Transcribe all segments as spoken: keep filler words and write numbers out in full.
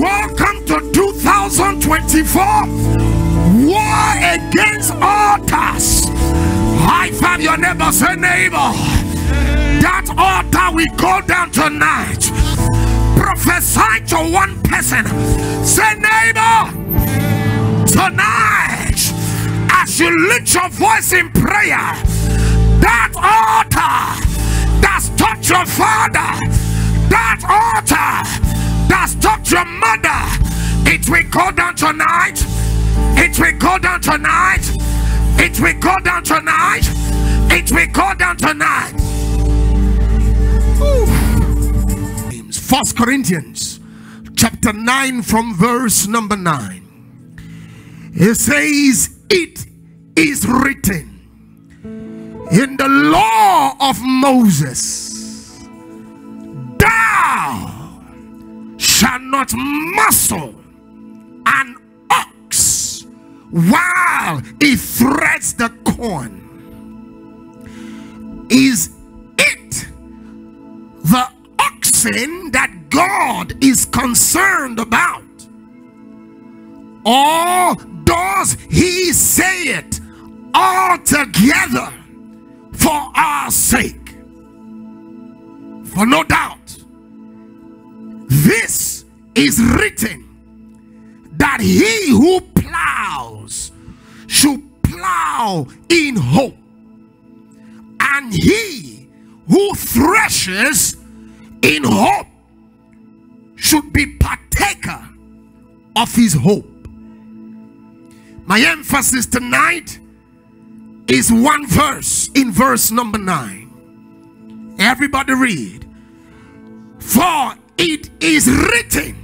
Welcome to two thousand twenty-four. War against altars. High five your neighbor. Say, neighbor, that altar will go down tonight. Prophesy to one person. Say, neighbor, tonight, as you lift your voice in prayer, that altar that's taught your father, that altar that's taught your mother, it will go down tonight. It will go down tonight. It will go down tonight. It will go down tonight. Ooh. First Corinthians chapter nine from verse number nine. It says, it is written in the law of Moses, thou shalt not muzzle an ox while he threads the corn. Is it the oxen that God is concerned about? Or does he say it altogether for our sake? For no doubt, this is written, that he who plows should plow in hope, and he who threshes in hope should be partaker of his hope. My emphasis tonight is one verse, in verse number nine. Everybody read. For it is written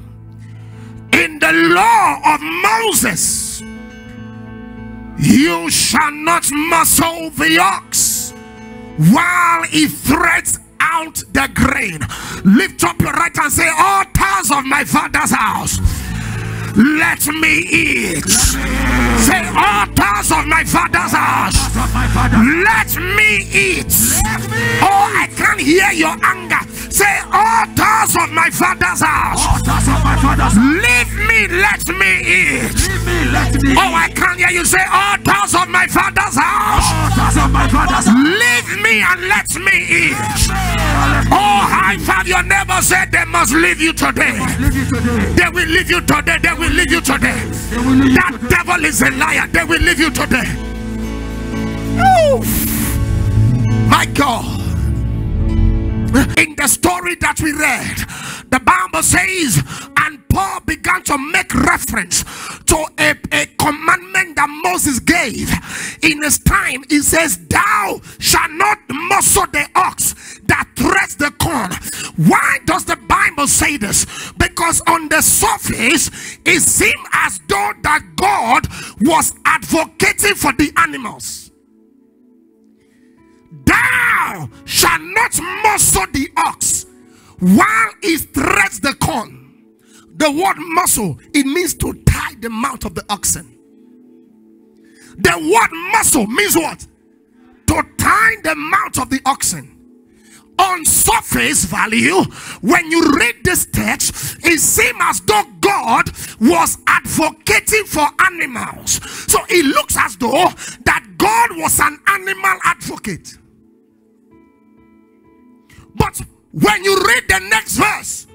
in the law of Moses, you shall not muzzle the ox while he threads out the grain. Lift up your right and say, altars of my father's house, let me eat. Say, altars of my father's house, let me eat. Oh, I can hear your anger. Say, altars of my father's house, leave me, let me eat. Oh, I can hear you. Say, altars of my father's house, leave me and let me eat. Oh, high five your neighbor. Said they must leave you today. They will leave you today. They will Will leave you today. That devil is a liar. They will leave you today. Oof. My God. In the story that we read, the Bible says, and Paul began to make reference to a, a commandment that Moses gave in his time. He says, thou shalt not muzzle the ox that threads the corn. Why does the Bible say this? Because on the surface, it seemed as though that God was advocating for the animals. Thou shalt not muzzle the ox while he threads the corn. The word muzzle, it means to tie the mouth of the oxen. The word muzzle means what? To tie the mouth of the oxen. On surface value, when you read this text, it seems as though God was advocating for animals. So it looks as though that God was an animal advocate. But when you read the next verse,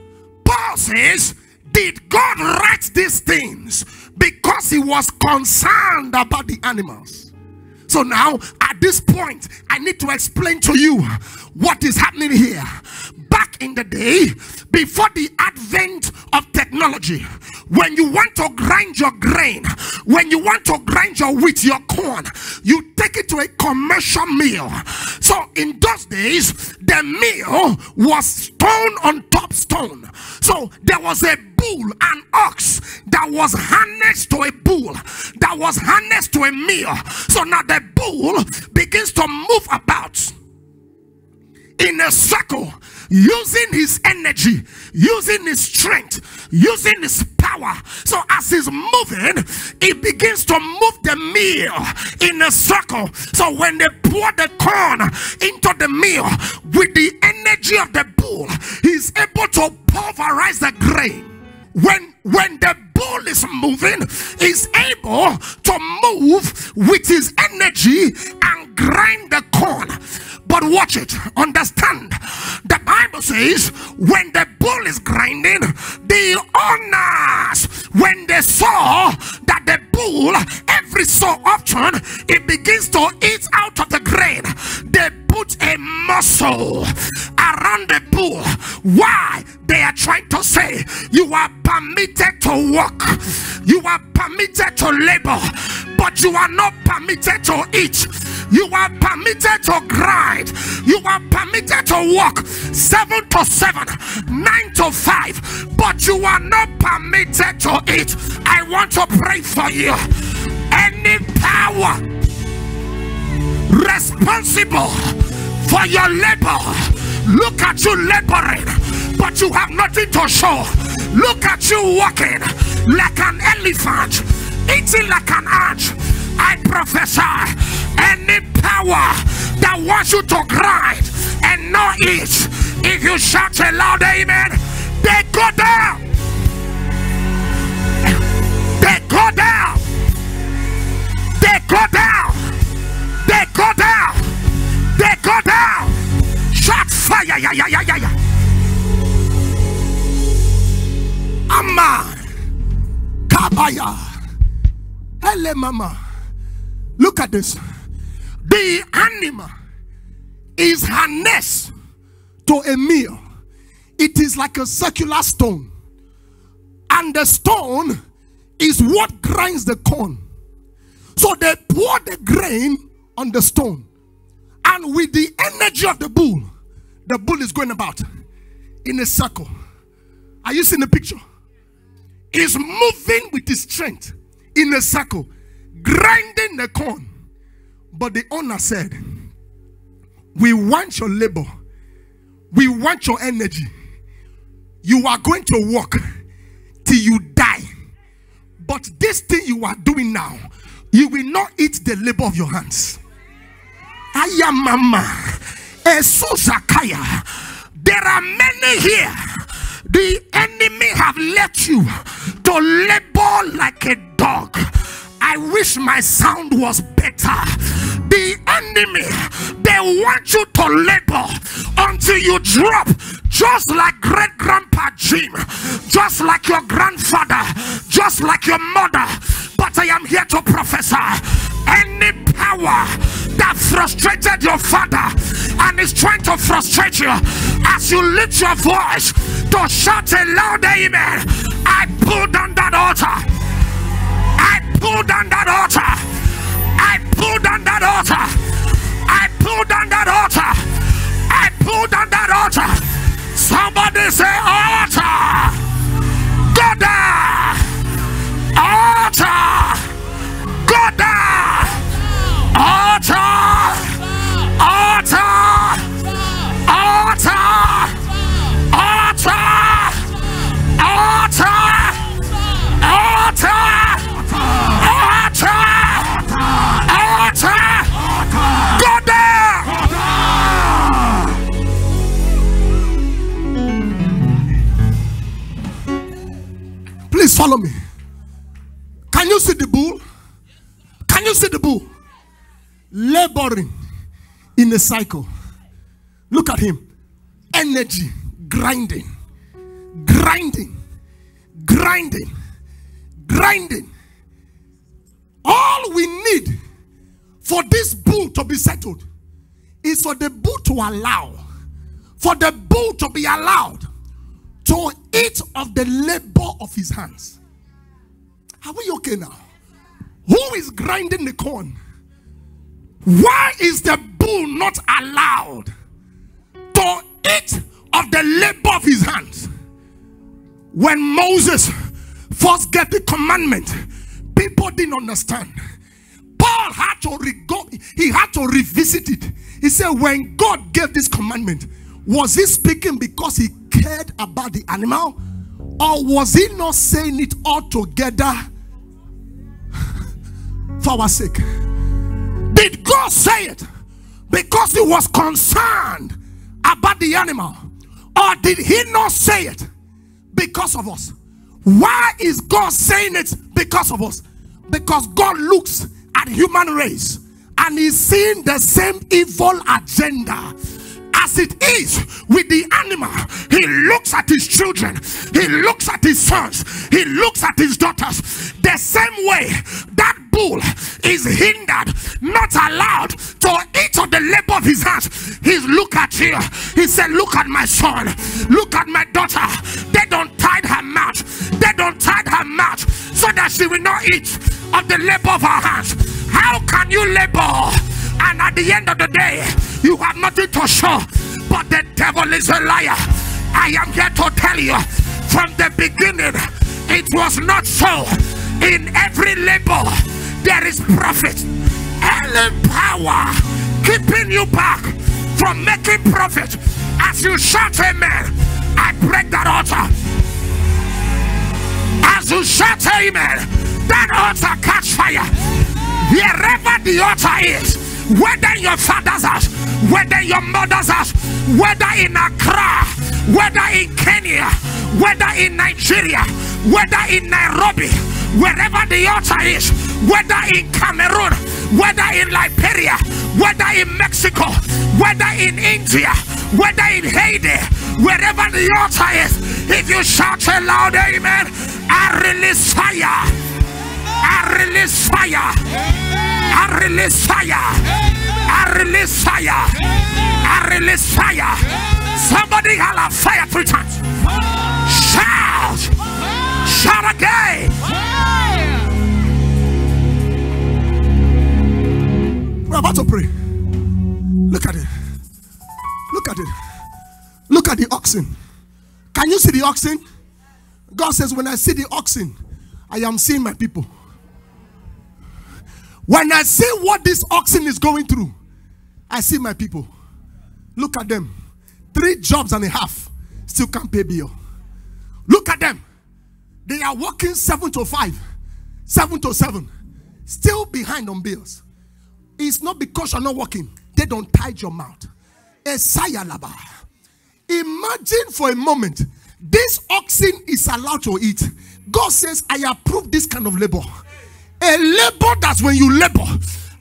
Paul says, did God write these things because he was concerned about the animals? So now, at this point, I need to explain to you what is happening here. Back in the day, before the advent of technology, when you want to grind your grain, when you want to grind your wheat, your corn, you take it to a commercial mill. So in those days, the mill was stone on top stone. So there was a bull, an ox that was harnessed to a bull, that was harnessed to a mill. So now the bull begins to move about in a circle, using his energy, using his strength, using his power. So as he's moving, he begins to move the mill in a circle. So when they pour the corn into the mill, with the energy of the bull, he's able to pulverize the grain. When when the ball is moving, is able to move with his energy and grind the corn. But watch it, understand, the Bible says when the bull is grinding, the owners, when they saw that the bull every so often it begins to eat out of the grain, they put a muscle around the bull. Why? They are trying to say you are permitted to walk, you are permitted to labor, but you are not permitted to eat. You are permitted to grind. You are permitted to walk seven to seven, nine to five, but you are not permitted to eat. I want to pray for you. Any power responsible for your labor, look at you laboring, but you have nothing to show. Look at you walking like an elephant, eating like an ant. I prophesy, any power that wants you to grind and not eat, if you shout a loud amen, they go down, they go down, they go down, they go down, they go down. Shout fire! Yeah, yeah, yeah, yeah. Amma kabaya hele mama. Look at this. The animal is harnessed to a mill. It is like a circular stone, and the stone is what grinds the corn. So they pour the grain on the stone, and with the energy of the bull, the bull is going about in a circle. Are you seeing the picture? It's moving with its strength in a circle, grinding the corn. But the owner said, we want your labor, we want your energy. You are going to work till you die, but this thing you are doing now, you will not eat the labor of your hands. Ayamama, Esuzakaya. There are many here, the enemy have left you to labor like a dog. I wish my sound was better. The enemy, they want you to labor until you drop, just like great grandpa Jim, just like your grandfather, just like your mother. But I am here to prophesy, any power that frustrated your father and is trying to frustrate you, as you lift your voice to shout a loud amen, I pull down that altar. Pull down that altar. I pull down that altar. I pull down that altar. I pull down that altar. Somebody say altar. Go down. Altar. Go down. Altar. Altar. Altar. Altar. Altar. Altar. Please follow me. Can you see the bull? Can you see the bull? Laboring in a cycle. Look at him. Energy. Grinding. Grinding. Grinding. Grinding. All we need for this bull to be settled is for the bull to allow. For the bull to be allowed to eat of the labor of his hands. Are we okay now? Who is grinding the corn? Why is the bull not allowed to eat of the labor of his hands? When Moses first got the commandment, people didn't understand. Paul had to re-go, he had to revisit it. He said, when God gave this commandment, was he speaking because he cared about the animal, or was he not saying it all together for our sake? Did God say it because he was concerned about the animal, or did he not say it because of us? Why is God saying it? Because of us. Because God looks at human race and he's seeing the same evil agenda. As it is with the animal, he looks at his children, he looks at his sons, he looks at his daughters. The same way that bull is hindered, not allowed to eat of the labor of his hands, he look at you. He said, look at my son, look at my daughter. They don't tie her mouth, they don't tie her mouth so that she will not eat of the labor of her hands. How can you labor? And at the end of the day, you have nothing to show, but the devil is a liar. I am here to tell you, from the beginning, it was not so. In every labor, there is profit. Any power keeping you back from making profit, as you shout amen, I break that altar. As you shout amen, that altar catch fire. Wherever the altar is, whether your father's house, whether your mother's house, whether in Accra, whether in Kenya, whether in Nigeria, whether in Nairobi, wherever the altar is, whether in Cameroon, whether in Liberia, whether in Mexico, whether in India, whether in Haiti, wherever the altar is, if you shout a loud amen, I release fire, I release fire, I release fire. I release fire. I release fire. Somebody holler fire three times. Shout. Shout again. We're about to pray. Look at it. Look at it. Look at the oxen. Can you see the oxen? God says, when I see the oxen, I am seeing my people. When I see what this oxen is going through, I see my people. Look at them. Three jobs and a half. Still can't pay bill. Look at them. They are working seven to five. Seven to seven. Still behind on bills. It's not because you're not working. They don't tie your mouth. Imagine for a moment, this oxen is allowed to eat. God says, I approve this kind of labor. A labor that's when you labor.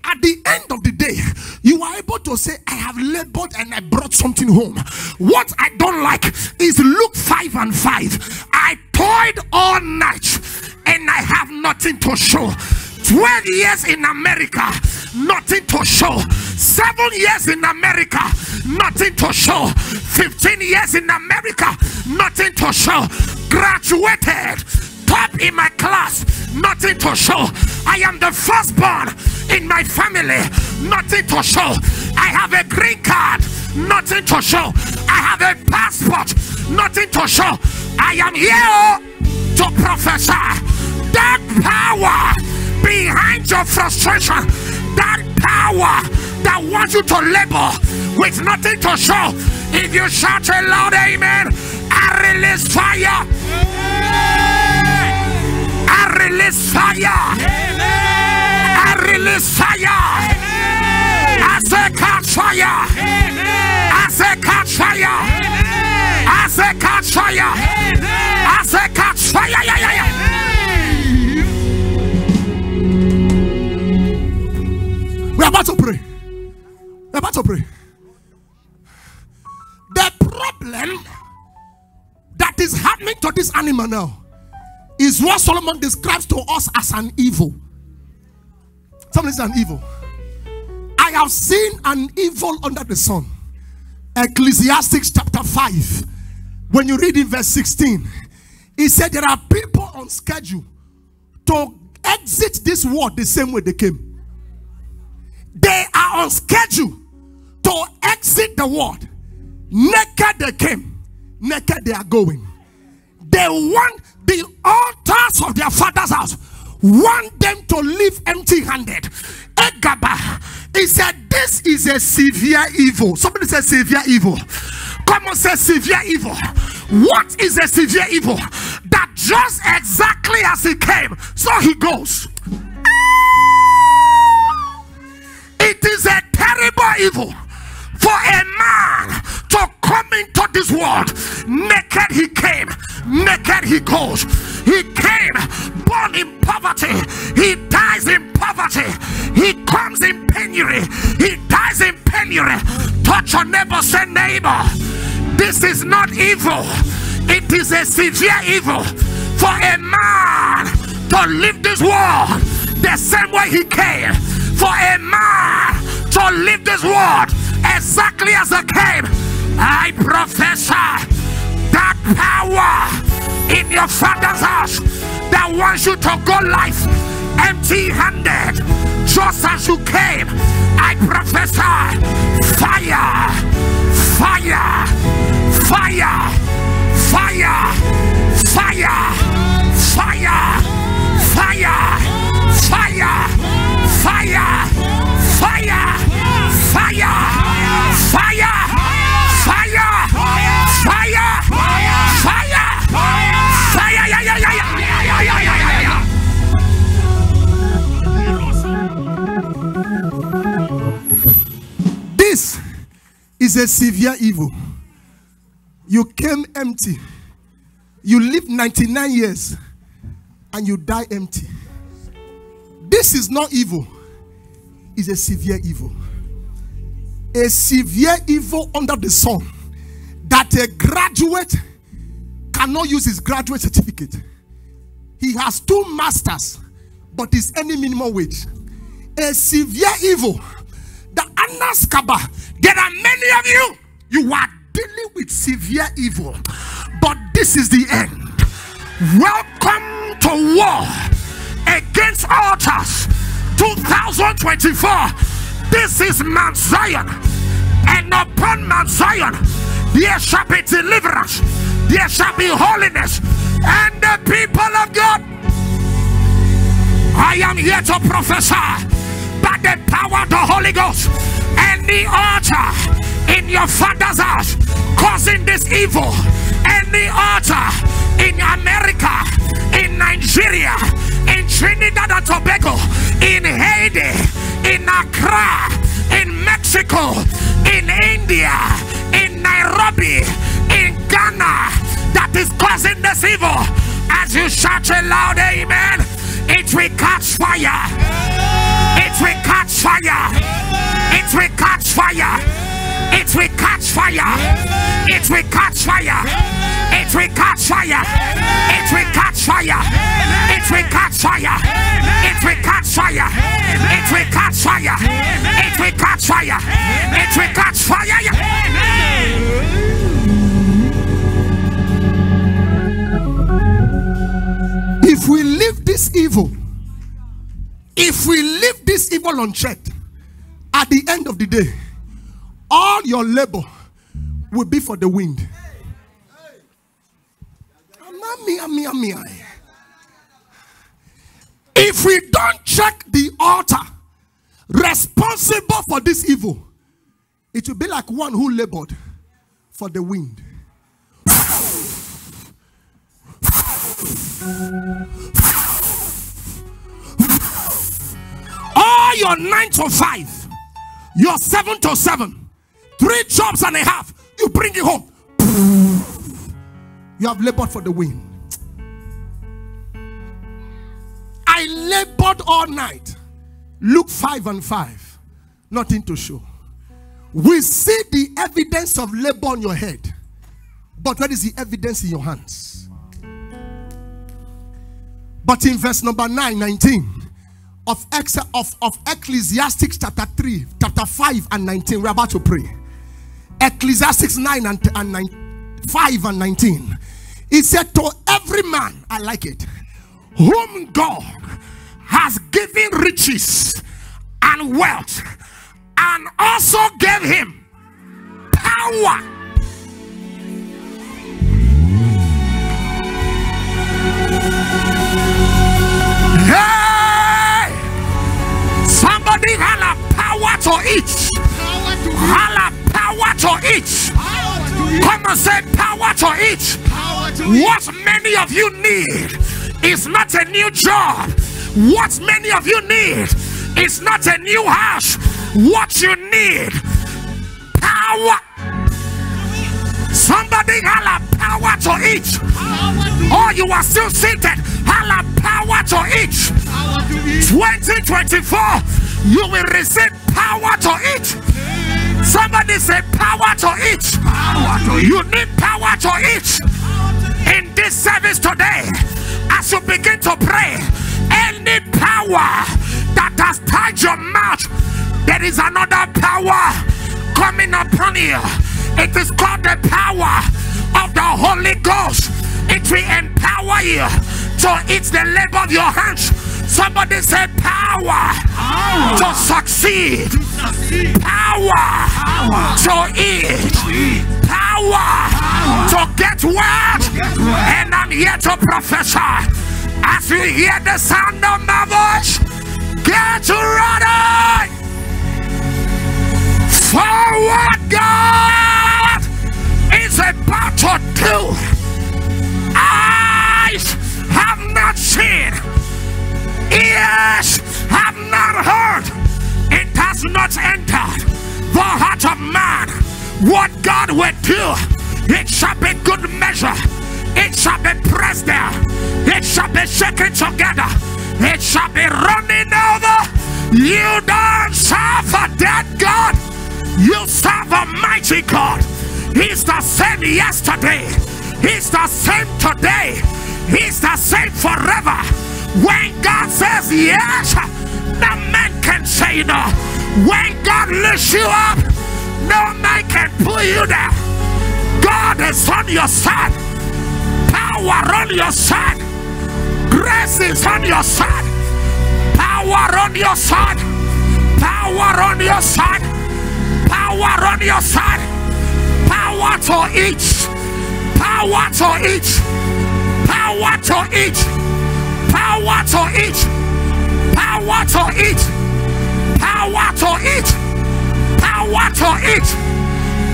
At the end of the day, you are able to say, I have labored and I brought something home. What I don't like is Luke five and five. I toiled all night and I have nothing to show. twelve years in America, nothing to show. seven years in America, nothing to show. fifteen years in America, nothing to show. Graduated top in my class, nothing to show. I am the firstborn in my family, nothing to show. I have a green card, nothing to show. I have a passport, nothing to show. I am here to prophesy that power behind your frustration, that power that wants you to labor with nothing to show. If you shout a loud amen, I release fire. I release fire. Amen. I release fire. Amen. I say catch fire. Amen. I say catch fire. Amen. I say catch fire. Amen. I say catch fire. Yeah, yeah, yeah. We're about to pray. We're about to pray. The problem that is happening to this animal now is what Solomon describes to us as an evil. Something is an evil. I have seen an evil under the sun. Ecclesiastes chapter five. When you read in verse sixteen. He said there are people on schedule to exit this world the same way they came. They are on schedule to exit the world. Naked they came. Naked they are going. They want the altars of their father's house, want them to leave empty-handed. Egaba, he said, this is a severe evil. Somebody says severe evil. Come on, say severe evil. What is a severe evil? That just exactly as he came, so he goes. It is a terrible evil for a man to come into this world. Naked he came. Naked he goes. He came born in poverty. He dies in poverty. He comes in penury. He dies in penury. Touch your neighbor, say, neighbor, this is not evil. It is a severe evil for a man to leave this world the same way he came. For a man to leave this world exactly as he came. I prophesy that power in your father's house that wants you to go life empty-handed just as you came. I prophesy fire, fire, fire, fire, fire, fire, fire, fire, fire, fire, fire, fire, fire, fire, fire, fire, fire, yeah, yeah, yeah, yeah, yeah, yeah, yeah, yeah. This is a severe evil. You came empty. You lived ninety-nine years and you die empty. This is not evil. It's a severe evil. A severe evil under the sun. That a graduate cannot use his graduate certificate. He has two masters, but is earning minimum wage. A severe evil. The Anaskaba. There are many of you. You are dealing with severe evil, but this is the end. Welcome to war against altars, two thousand twenty-four. This is Mount Zion, and upon Mount Zion there shall be deliverance, there shall be holiness, and the people of God. I am here to prophesy by the power of the Holy Ghost. Any altar in your father's house causing this evil, any altar in America, in Nigeria, in Trinidad and Tobago, in Haiti, in Accra, in Mexico, in India, in Nairobi, in Ghana, that is causing this evil, as you shout a loud amen, it will catch fire. It will catch fire. It will catch fire. It will catch fire. It will catch fire. It will catch fire. It will catch fire. It will catch fire. It will catch fire. It will catch fire. It will catch fire. It will catch fire. If we leave this evil, if we leave this evil unchecked, at the end of the day, all your labor will be for the wind. If we don't check the altar responsible for this evil, it will be like one who labored for the wind. All your nine to five, your seven to seven, three jobs and a half, you bring it home. You have labored for the wind. I labored all night. Luke five and five, nothing to show. We see the evidence of labor on your head, but where is the evidence in your hands? But in verse number nine, nineteen of, Ex of, of Ecclesiastes chapter three, chapter five and nineteen, we're about to pray. Ecclesiastes nine and, and nine, five and nineteen. It said, to every man, I like it, whom God has given riches and wealth, and also gave him power. Hey! Somebody had a power to eat. Had a power to eat. Come and say power to eat. What many of you need is not a new job. What many of you need is not a new house. What you need, power. Somebody had a power to eat. Or you are still seated, had a power to eat. twenty twenty-four, you will receive power to eat. Somebody say power to eat. You need power to eat. In this service today, as you begin to pray, any power that has tied your mouth, there is another power coming upon you. It is called the power of the Holy Ghost. It will empower you to eat the labor of your hands. Somebody say power, power to succeed, to succeed. Power, power to eat, to eat. Power, power to get well. And I'm here to prophesy, as you hear the sound of my voice, get ready. For what God is about to do, eyes have not seen, ears have not heard, it has not entered the heart of man what God will do. It shall be good measure, it shall be pressed down, it shall be shaken together, it shall be running over. You don't serve a dead God, you serve a mighty God. He's the same yesterday, he's the same today, he's the same forever. When God says yes, no man can say no. When God lifts you up, no man can pull you down. God is on your side, power on your side, grace is on your side, power on your side, power on your side, power on your side, power to eat, power to eat, power to eat, power to eat, power to eat, power to eat, power to eat,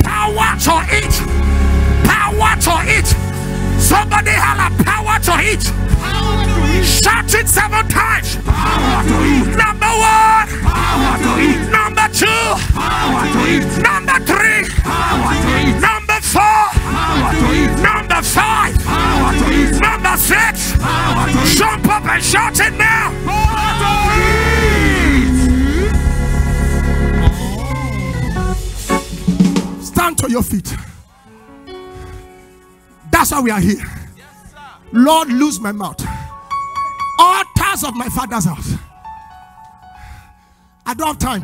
power to eat, power to eat. Somebody had a power to eat. Shout it seven times. Power to eat. Number one. Power to eat. Number two. Power to eat. Number three. Power to eat. Number four. Power to eat. Number five. Power to eat. Number six. Power to eat. Jump up and shout it now. Power to eat. Stand to your feet. That's why we are here. Yes, Lord, loose my mouth. Altars of my father's house. I don't have time.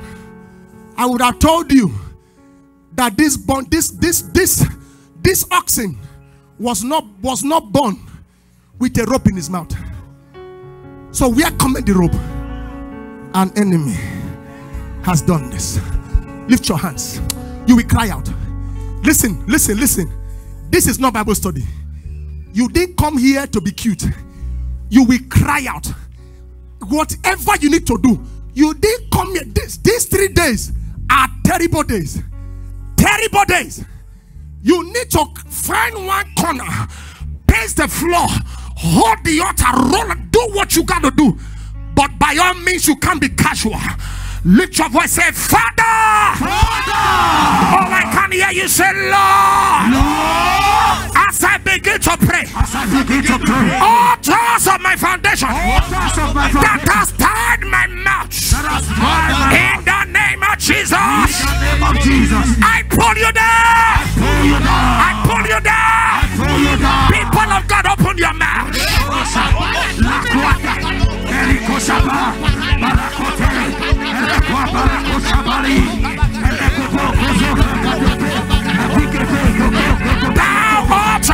I would have told you that this born, this this this this oxen was not was not born with a rope in his mouth. So where cometh the rope? An enemy has done this. Lift your hands. You will cry out. Listen, listen, listen. This is not Bible study. You didn't come here to be cute. You will cry out. Whatever you need to do, you didn't come here. This, these three days are terrible days. Terrible days. You need to find one corner, pace the floor, hold the altar, roll and do what you got to do. But by all means, you can't be casual. Lift your voice, say, Father. Father. Oh, I can hear you say, Lord. Lord. As I begin to pray, as I begin to pray, altars of my foundation, altars of my foundation that has tied my mouth, in the name of Jesus, in the name of Jesus, I pull you down. I pull you down. I pull you down. People of God, open your mouth. Thou art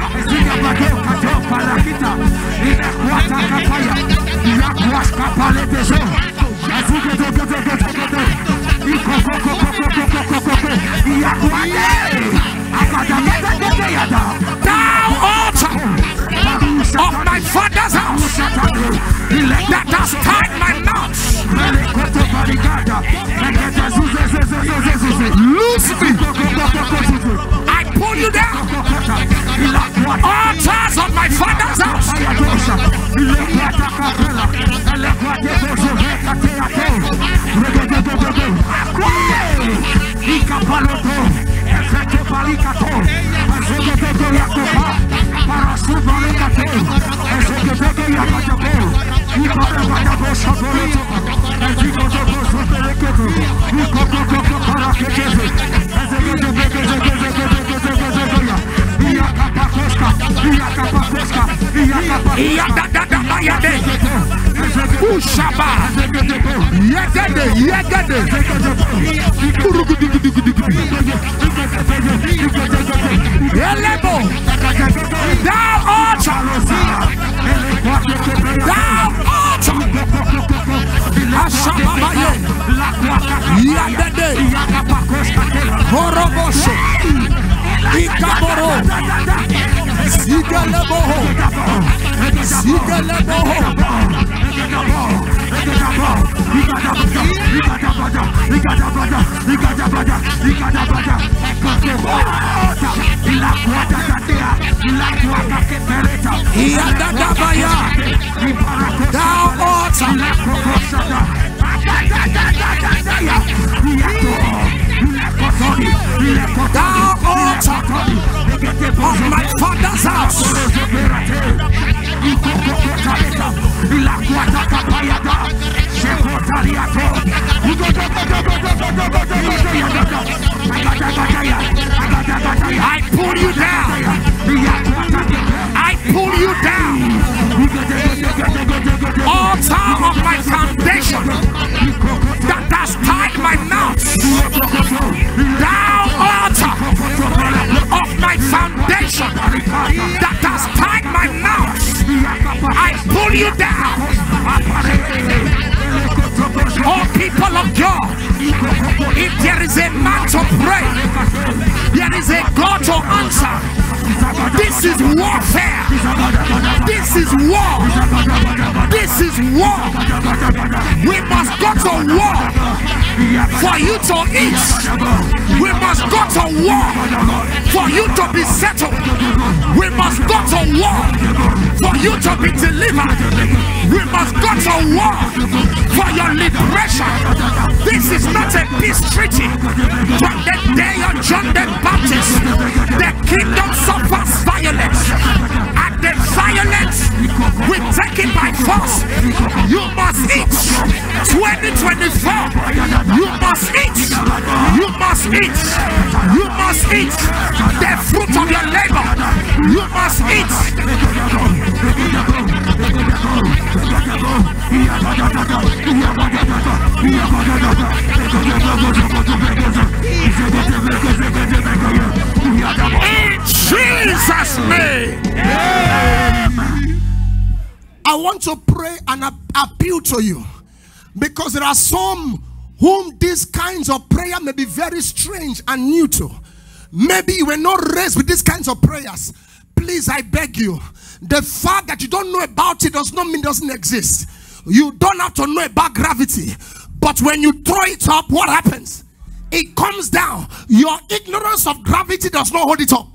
The fact that you don't know about it does not mean it doesn't exist. You don't have to know about gravity, but when you throw it up, what happens? It comes down. Your ignorance of gravity does not hold it up.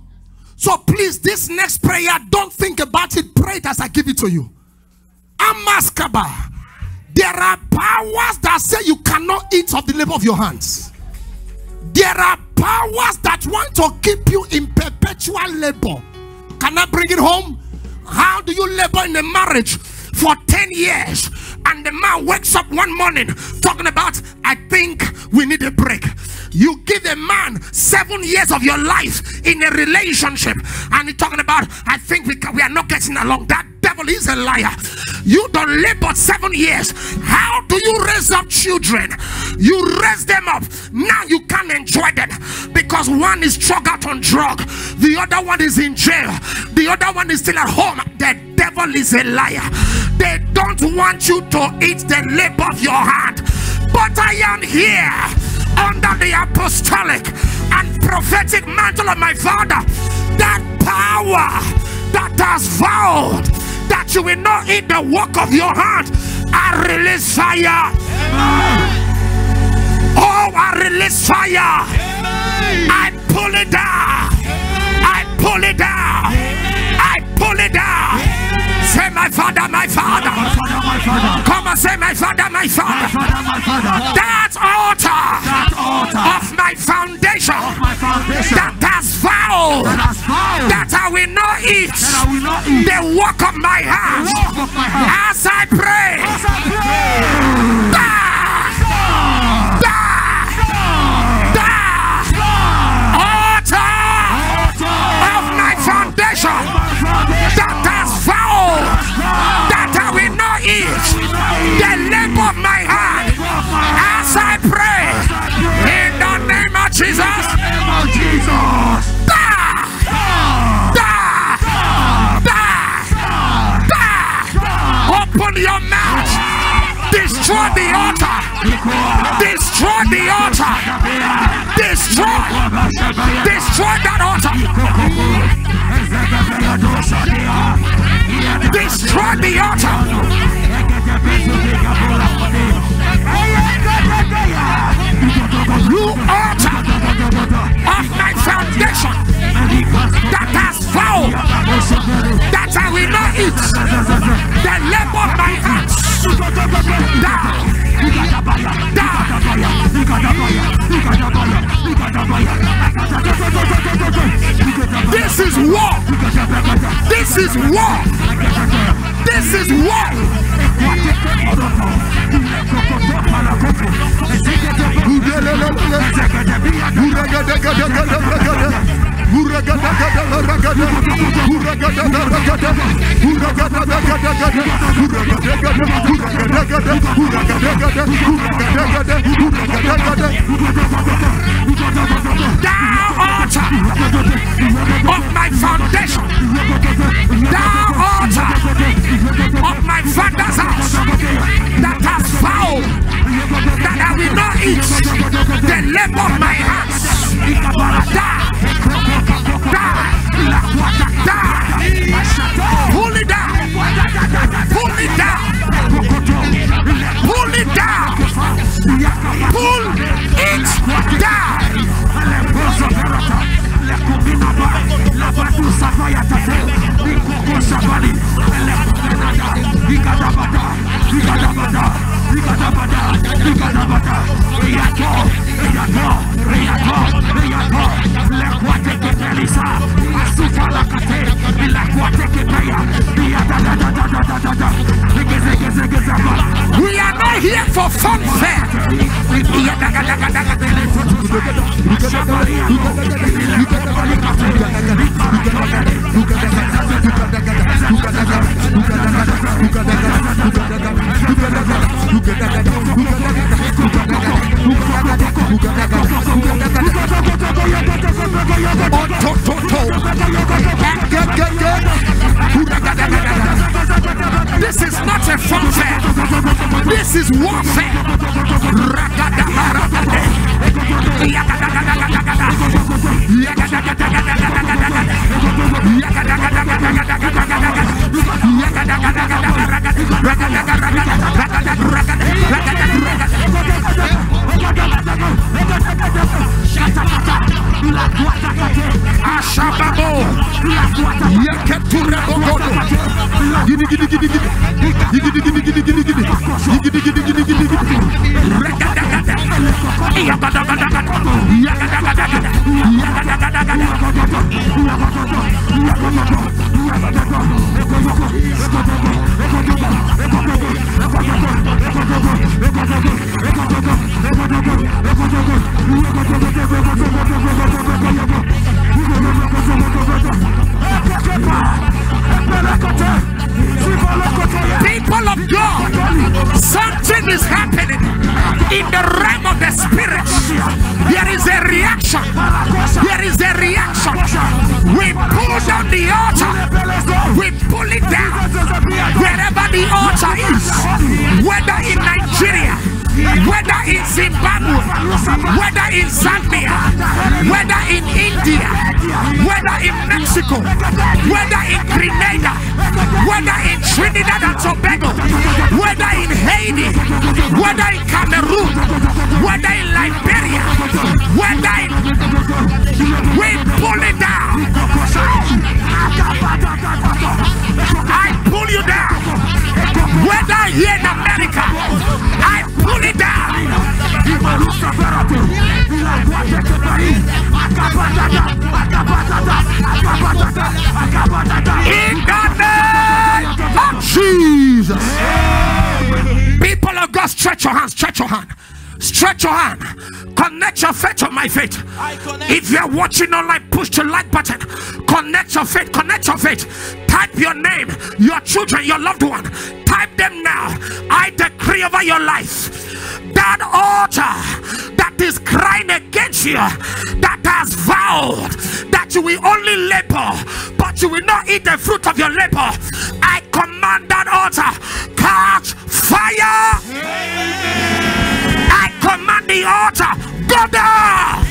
So please, this next prayer, don't think about it. Pray it as I give it to you. Amaskaba. There are powers that say you cannot eat of the labor of your hands. There are powers that want to keep you in perpetual labor. Can I bring it home? How do you labor in a marriage for ten years and the man wakes up one morning talking about, I think we need a break? You give a man seven years of your life in a relationship and you're talking about, I think we, can, we are not getting along. That devil is a liar. You don't labor seven years. How do you raise up children? You raise them up, now you can't enjoy them because one is drug out on drug, the other one is in jail, the other one is still at home. The devil is a liar. They don't want you to eat the labor of your hand. But I am here under the apostolic and prophetic mantle of my father. That power that has vowed that you will not eat the work of your hand, I release fire. Amen. Oh, I release fire. Amen. I pull it down. Amen. I pull it down. Amen. I pull it down. Amen. Say, my father, my father. My father, my father. Come and say, my father, my father. My father, my father. That altar, that altar of, my foundation, of my foundation that has vowed that I will not eat, I will not eat the work of my hands. As I pray. As I pray. open your mouth. Destroy the altar. Destroy the altar. Destroy. Destroy that altar. Destroy the altar. You altar of my foundation that has foul, that I will not eat the labor of my hands. This is war. This is war. This is war. Thou altar of my foundation, thou altar of my father's house, that has vowed that I will not eat the labor of my hands. Pull it down, pull it down, pull it down, pull it down. We are not here for funfair. This is not a funfair. This is warfare. People of God, something is happening in the realm of the spirit. There is a reaction. There is a reaction. We pull down the altar. We pull it down. Wherever the altar is, whether in Nigeria, whether in Zimbabwe, whether in Zambia, whether in India, whether in Mexico, whether in Grenada, whether in Trinidad and Tobago, whether in Haiti, whether in Cameroon, whether in Liberia, whether in... we pull it down. I pull you down. Whether here in America, I pull it down. In the name of Jesus. People of God, stretch your hands, stretch your hand. Stretch your hand. Connect your faith to my faith. If you're watching online, push the like button. Connect your faith. Connect your faith. Type your name, your children, your loved one. Type them now. I decree over your life that altar that is crying against you, that has vowed that you will only labor, but you will not eat the fruit of your labor. I command that altar. fire. Amen. I command the altar, go down.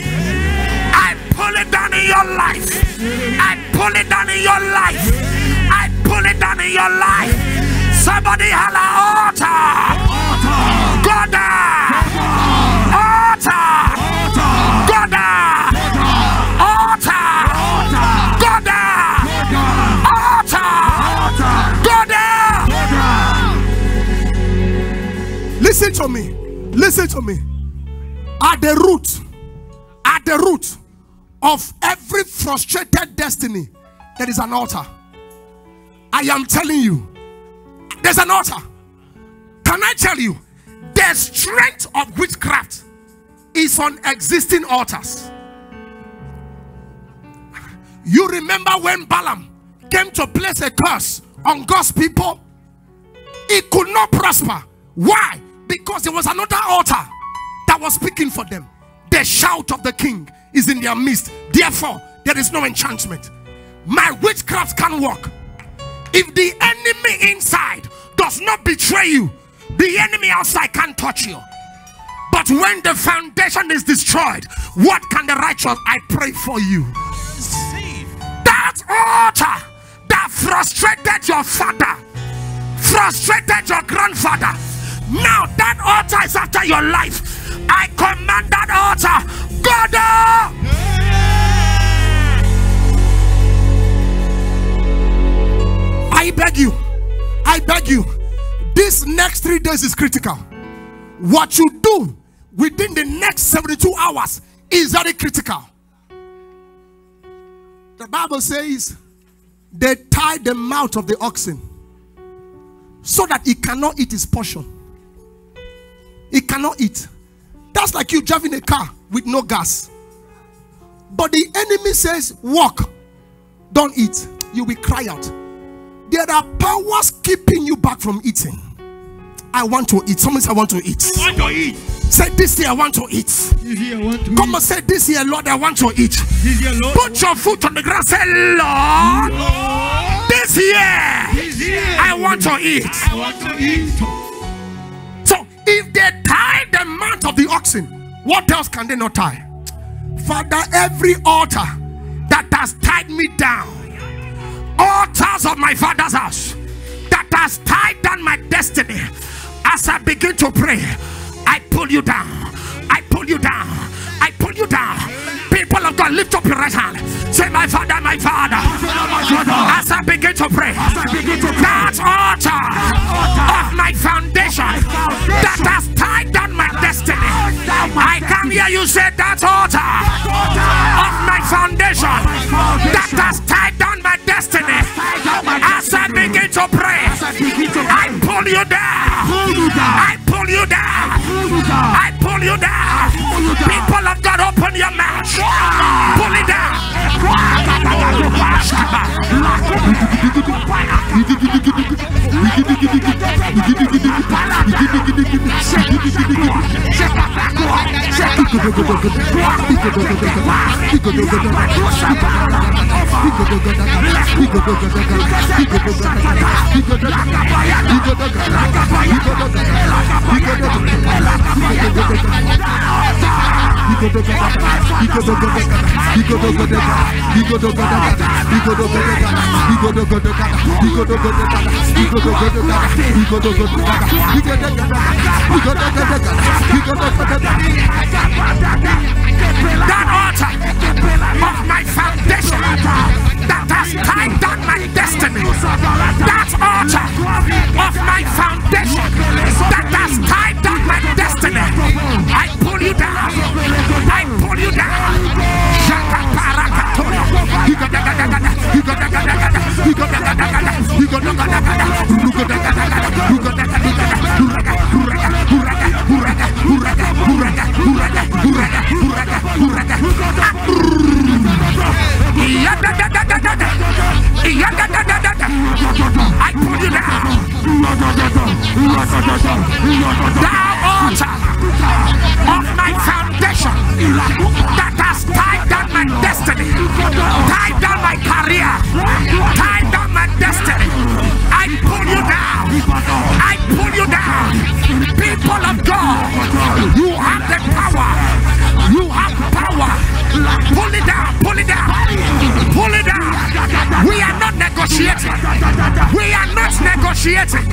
I pull it down in your life. I pull it down in your life. I pull it down in your life. Somebody holler altar. Go down. Altar. Go down. Altar. Go down. Altar. Go down. Listen to me. Listen to me. At the root, at the root of every frustrated destiny, there is an altar. I am telling you, there's an altar. Can I tell you, the strength of witchcraft is on existing altars. You remember when Balaam came to place a curse on God's people? It could not prosper. Why? Because there was another altar that was speaking for them. The shout of the king is in their midst. Therefore, there is no enchantment. My witchcraft can work. If the enemy inside does not betray you, the enemy outside can't touch you. But when the foundation is destroyed, what can the righteous? I pray for you. That altar that frustrated your father, frustrated your grandfather, now that altar is after your life. I command that altar, go down. I beg you, I beg you, this next three days is critical. What you do within the next seventy-two hours is very critical. The Bible says they tie the mouth of the oxen so that he cannot eat his portion. He cannot eat. That's like you driving a car with no gas. But the enemy says, walk, don't eat. You will cry out. There are powers keeping you back from eating. I want to eat. Someone say, I want to eat. I want to eat. Say, this year I want to eat. Year, want to Come eat. And say, this year, Lord, I want to eat. Year, Lord, put your foot on the ground. Say, Lord, Lord this, year, this year I want to eat. I want to eat. So, if they tie the mouth of the oxen, what else can they not tie? Father, every altar that has tied me down, altars of my father's house that has tied down my destiny, as I begin to pray, I pull you down, I pull you down, I pull you down. People of God, lift up your right hand. Say, my father, my father, as I begin to pray, that altar of my foundation that has tied down my destiny, I come here, you say, that altar of my foundation that has tied down my destiny, as I begin to pray, I pull you down, I pull you down, I pull you down. People of God, open your mouth, pull it down. That altar of my foundation that has tied down my destiny, that altar of my foundation that has tied down my destiny, I pull you down, I pull you down, I pull you down. Thou altar of my foundation that has tied down my destiny, tied down my career, tied down my destiny, I pull you down, I pull you down. people of God, you have the power. You have power. Pull it down, pull it down, pull it down. We are not negotiating. We are not negotiating.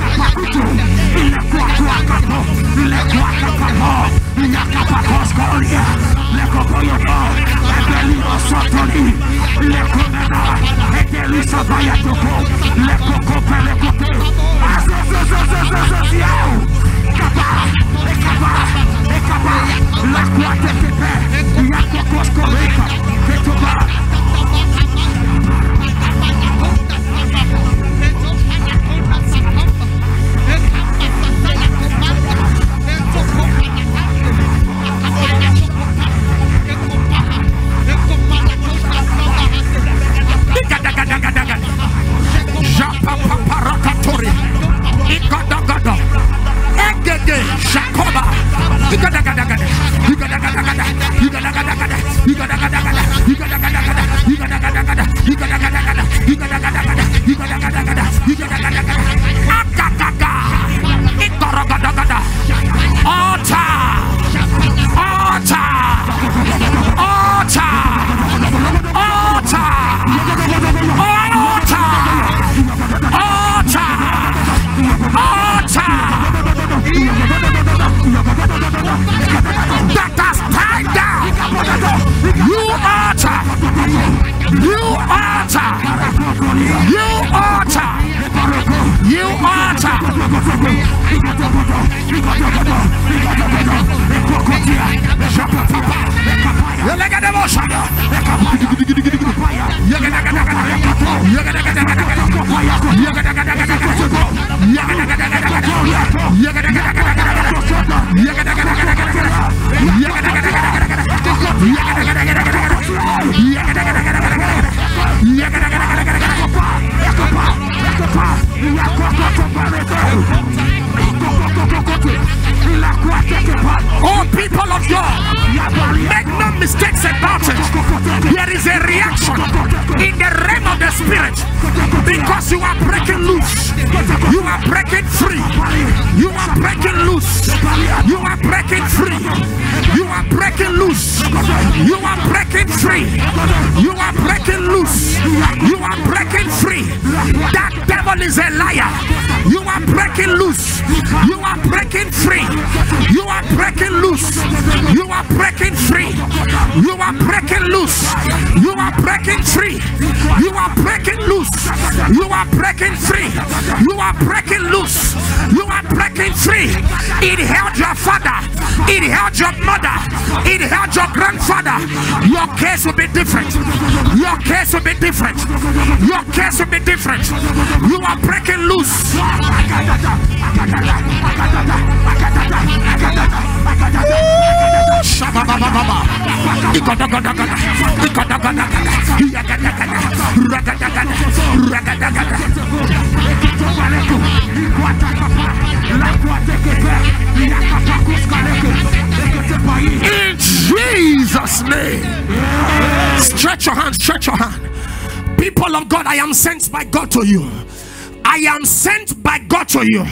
You.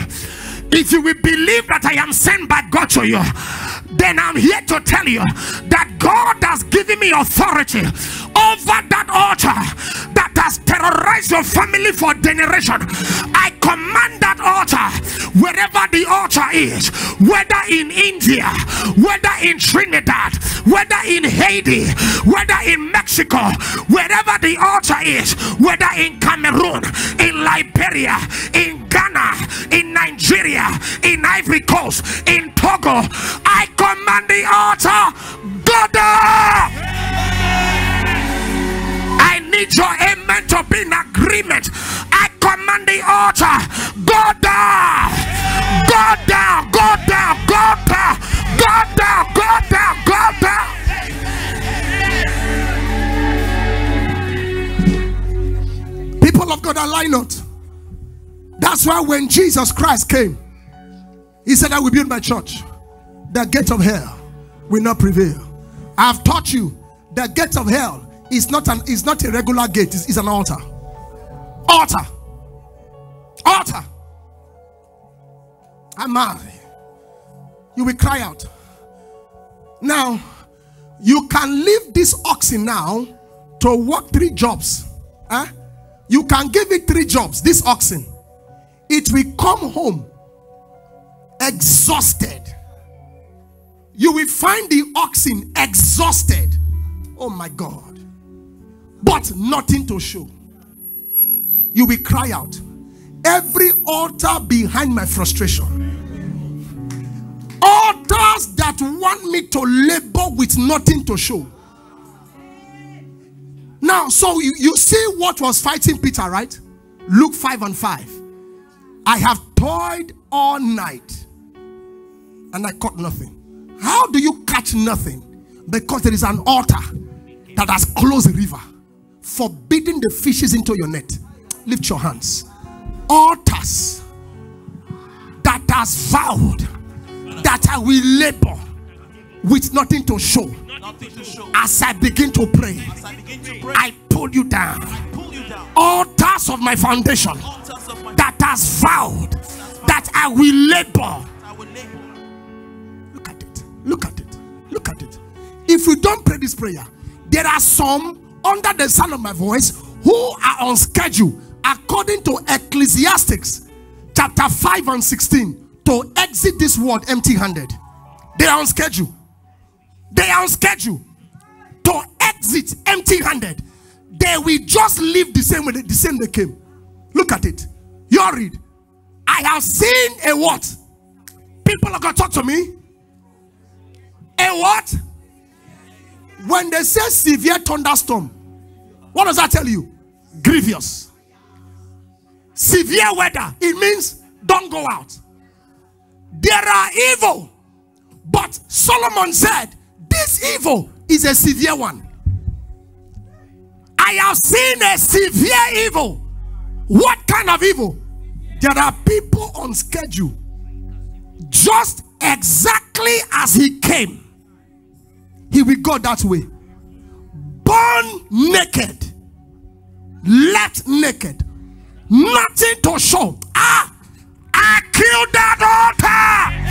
If you will believe that I am sent by God to you, then I'm here to tell you that God has given me authority over that altar that has terrorized your family for generation. I command that altar, wherever the altar is, whether in India, whether in Trinidad, whether in Haiti, whether in Mexico, wherever the altar is, whether in Cameroon, in Liberia, in Ghana, in Nigeria, in Ivory Coast, in Togo, I command the altar, God. I need your amen to be in agreement. I command the altar, go down, go down, go down, go down, go down, go down, go down. People of God, are lying not. That's why when Jesus Christ came, he said, I will build my church. The gate of hell will not prevail. I have taught you the gate of hell is not an is not a regular gate, it's, it's an altar. Altar. Altar. Am I? you will cry out. Now, you can leave this oxen now to work three jobs. Huh? You can give it three jobs, this oxen. It will come home exhausted. You will find the oxen exhausted. Oh my God. But nothing to show. You will cry out. Every altar behind my frustration. Altars that want me to labor with nothing to show. Now, so you, you see what was fighting Peter, right? Luke five and five. I have toiled all night and I caught nothing. How do you catch nothing? Because there is an altar that has closed the river, forbidding the fishes into your net. Lift your hands. Altars that has vowed that I will labor with nothing to show. Nothing to show. As I begin to pray, I, begin to pray I, pull you down. I pull you down. Altars of my foundation of my that has vowed that I will labor. I will labor. Look at it. Look at it. Look at it. If we don't pray this prayer, there are some under the sound of my voice who are on schedule according to Ecclesiastes chapter five and sixteen. To exit this world empty-handed. They are on schedule. They are on schedule to exit empty-handed. They will just live the same way they, the same they came. Look at it. You all read. I have seen a what? People are going to talk to me. A what? When they say severe thunderstorm, what does that tell you? Grievous. Severe weather. It means don't go out. There are evil, but Solomon said this evil is a severe one. I have seen a severe evil. What kind of evil? There are people on schedule just exactly as he came. He will go that way, born naked, left naked, nothing to show. Ah, I killed that altar. Amen.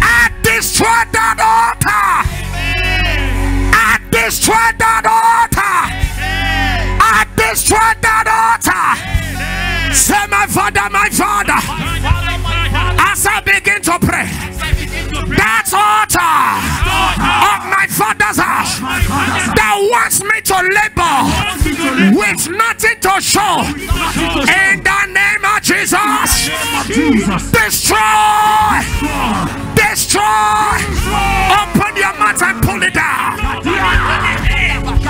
I destroyed that altar. Amen. I destroyed that altar. Amen. I destroyed that altar. Amen. Say, my Father, my Father. My Father, my Father. As I begin to pray, begin to pray. That altar, altar of my father's house my father's that wants me to labor with nothing to show. In the name Jesus, Jesus. Destroy. Destroy. Destroy. Open your mouth and pull it down. Destroy,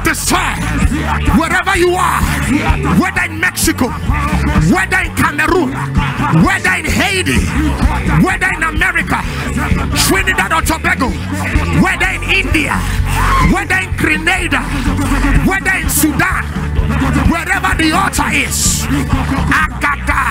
destroy. Wherever you are, whether in Mexico, whether in Cameroon, whether in Haiti, whether in America, Trinidad or Tobago, whether in India, whether in Grenada, whether in Sudan, wherever the altar is, Akaka.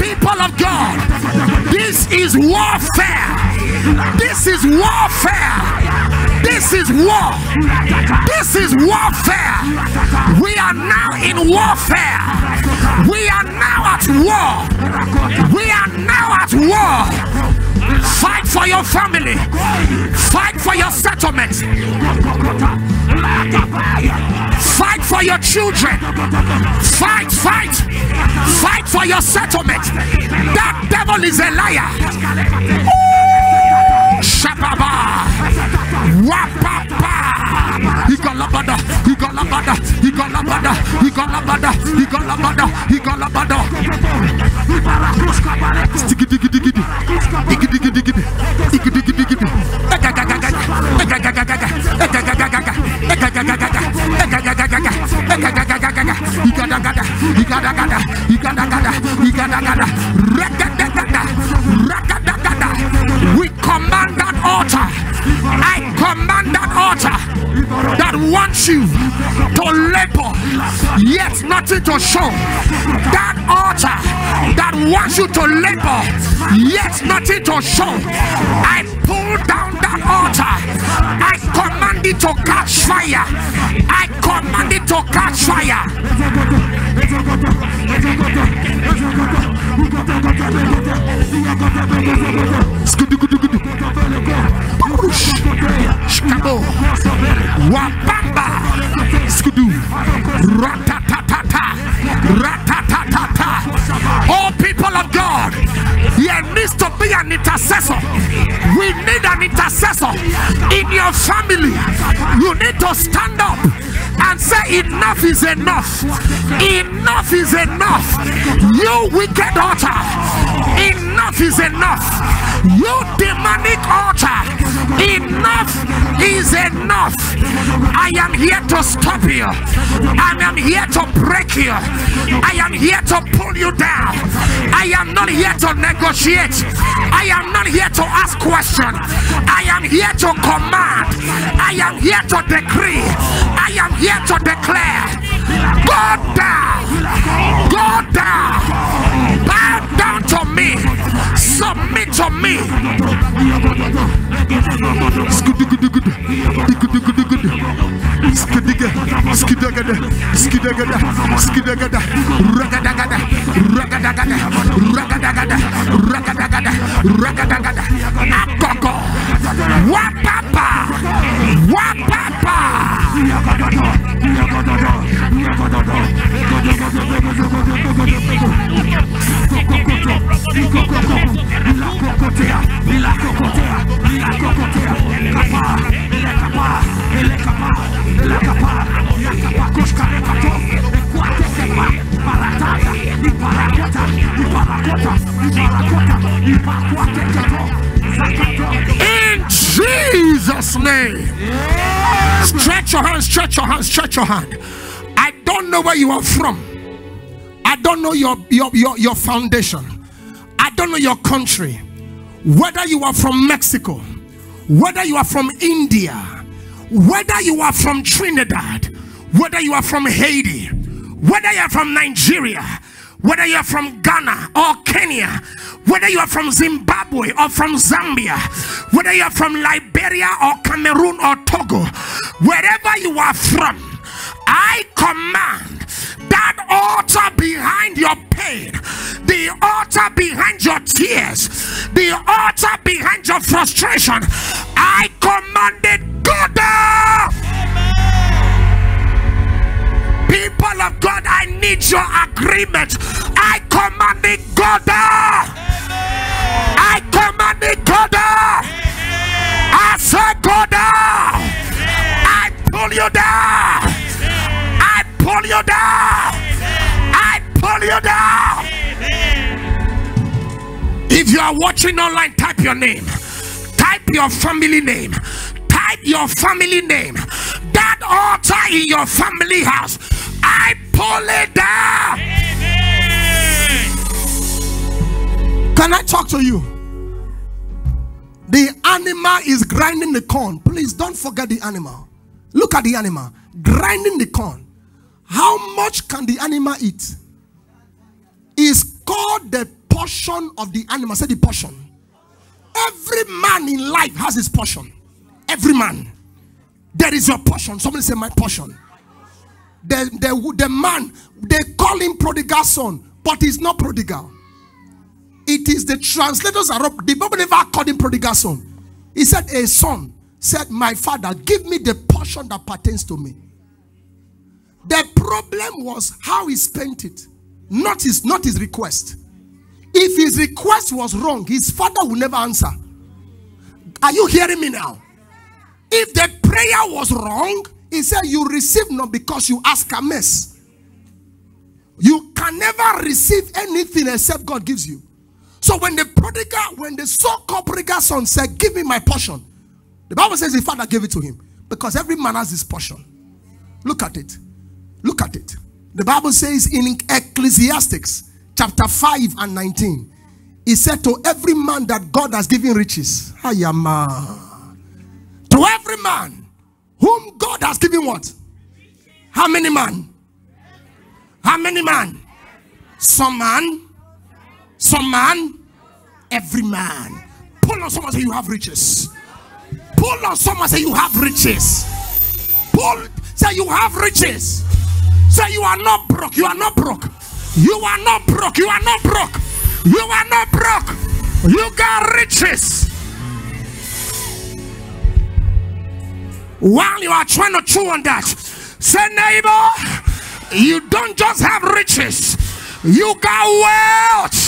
People of God, this is warfare. This is warfare. This is war. This is warfare. We are now in warfare. We are now at war. We are now at war. Fight for your family. Fight for your settlement. Fight for your children. Fight, fight. Fight for your settlement. That devil is a liar. Shababa. Wapapa. He got labada. He got labada. He got labada. He got labada. He got labada. He got labada. Sticky diggy diggy diggy diggy diggy diggy diggy diggy diggy. We command that altar. I command that altar that wants you to labor yet nothing to show, that altar that wants you to labor yet nothing to show, I pull down that altar. I command it to catch fire. I command it to catch fire. Wapamba skudu ratatata ratatata. Oh, people of God, there needs to be an intercessor. We need an intercessor in your family. You need to stand up and say enough is enough. Enough is enough. You wicked altar, enough is enough. You demonic altar, enough is enough. I am here to stop you. I am here to break you. I am here to pull you down. I am not here to negotiate. I am not here to ask questions. I am here to command. I am here to decree. I am here to declare. Go down. Go down. Bow down to me. Submit to me. In Jesus' name, stretch your hand, stretch your hand, stretch your hand. I don't know where you are from. I don't know your your your, your foundation. I don't know your country. Whether you are from Mexico, whether you are from India, whether you are from Trinidad, whether you are from Haiti, whether you are from Nigeria, whether you are from Ghana or Kenya, whether you are from Zimbabwe or from Zambia, whether you are from Liberia or Cameroon or Togo, wherever you are from, I command that altar behind your pain, the altar behind your tears, the altar behind your frustration, I command it, go down. People of God, I need your agreement. I command it, go down. I command it, go down. I say, go down. I pull you down. I pull you down. I pull you down. If you are watching online, type your name. Type your family name. Type your family name. That altar in your family house, I pull it down. Amen. Can I talk to you? The animal is grinding the corn. Please don't forget the animal. Look at the animal grinding the corn. How much can the animal eat? It's called the portion of the animal. Say the portion. Every man in life has his portion. Every man. There is your portion. Somebody say my portion. The, the, the man, they call him prodigal son, but he's not prodigal. It is the translators are up. The Bible never called him prodigal son. He said a son said, my father, give me the portion that pertains to me. The problem was how he spent it, not his, not his request. If his request was wrong, his father will never answer. Are you hearing me now? If the prayer was wrong, he said you receive not because you ask amiss. You can never receive anything except God gives you. So when the prodigal, when the so-called prodigal son said, give me my portion, the Bible says his father gave it to him, because every man has his portion. Look at it. Look at it. The Bible says in Ecclesiastes chapter five and nineteen, he said to every man that God has given riches. Hayama. To every man whom God has given what? How many man? How many man? Some man. Some man. Every man. Pull on someone say you have riches. Pull on someone say you have riches. Pull. Say you have riches. Say you are not broke. You are not broke. You are not broke. You are not broke. You are not broke. You got riches. While you are trying to chew on that, say neighbor, you don't just have riches. You got wealth.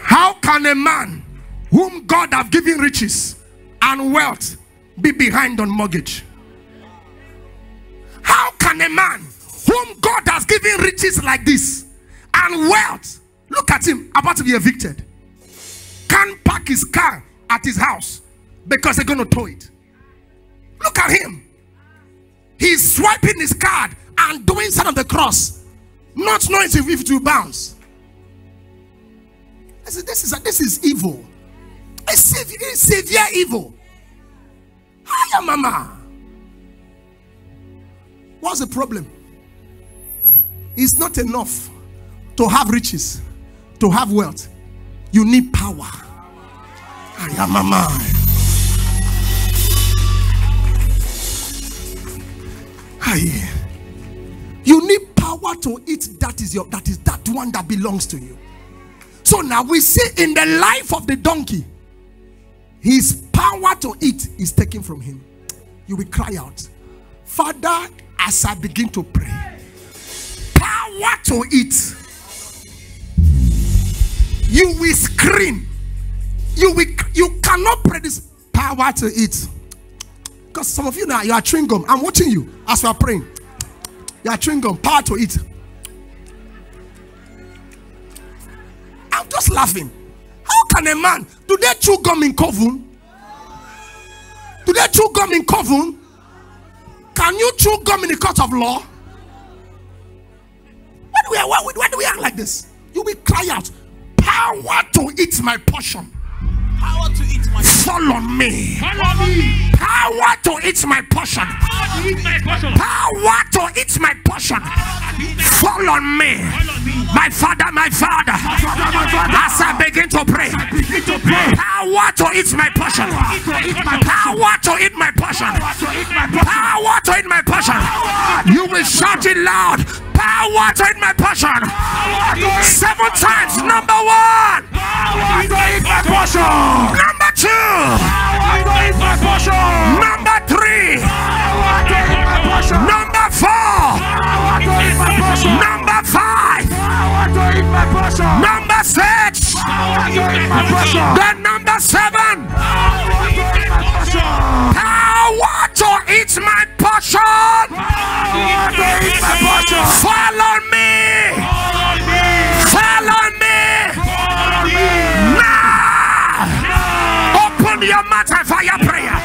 How can a man whom God have given riches and wealth be behind on mortgage? How can a man whom God has given riches like this and wealth, look at him, about to be evicted, can't park his car at his house because they're going to tow it? Look at him. He's swiping his card and doing sign of the cross, not knowing if it will bounce. I said, this is, this is evil. It's severe, it's severe evil. Hiya, mama. What's the problem? It's not enough to have riches, to have wealth. You need power. Hiya, mama. Hiya. You need power to eat. That is your. That is that one that belongs to you. So now we see in the life of the donkey, his power to eat is taken from him. You will cry out, Father, as I begin to pray, power to eat. You will scream. You will, you cannot pray this power to eat. Because some of you now, you are chewing gum. I'm watching you as we are praying. You are chewing gum, power to eat. I'm just laughing. How can a man, do they chew gum in coven? Do they chew gum in coven? Can you chew gum in the court of law? Why do we, why, why do we act like this? You will cry out, power to eat my portion. Power to eat my portion. Follow me. Follow me. Power to eat my portion. Power to eat my portion. Power to eat my portion. Follow me. My father, my father. As I begin to pray. Power to eat my portion. Power to eat my portion. Power to eat my portion. You will shout it loud. Power to eat my portion. Seven times. Number one. Power to eat my portion. Number two. Power to eat my portion. Number three. Power to eat my portion. Number four. Power to eat my portion. Number five. Power to eat my portion. Number six. Power to eat my portion. Then number seven. Power to eat my portion. Power to eat my portion. Power to eat my portion. Follow me. Follow me. Follow me. Follow me. Now. Open your mouth and fire prayer.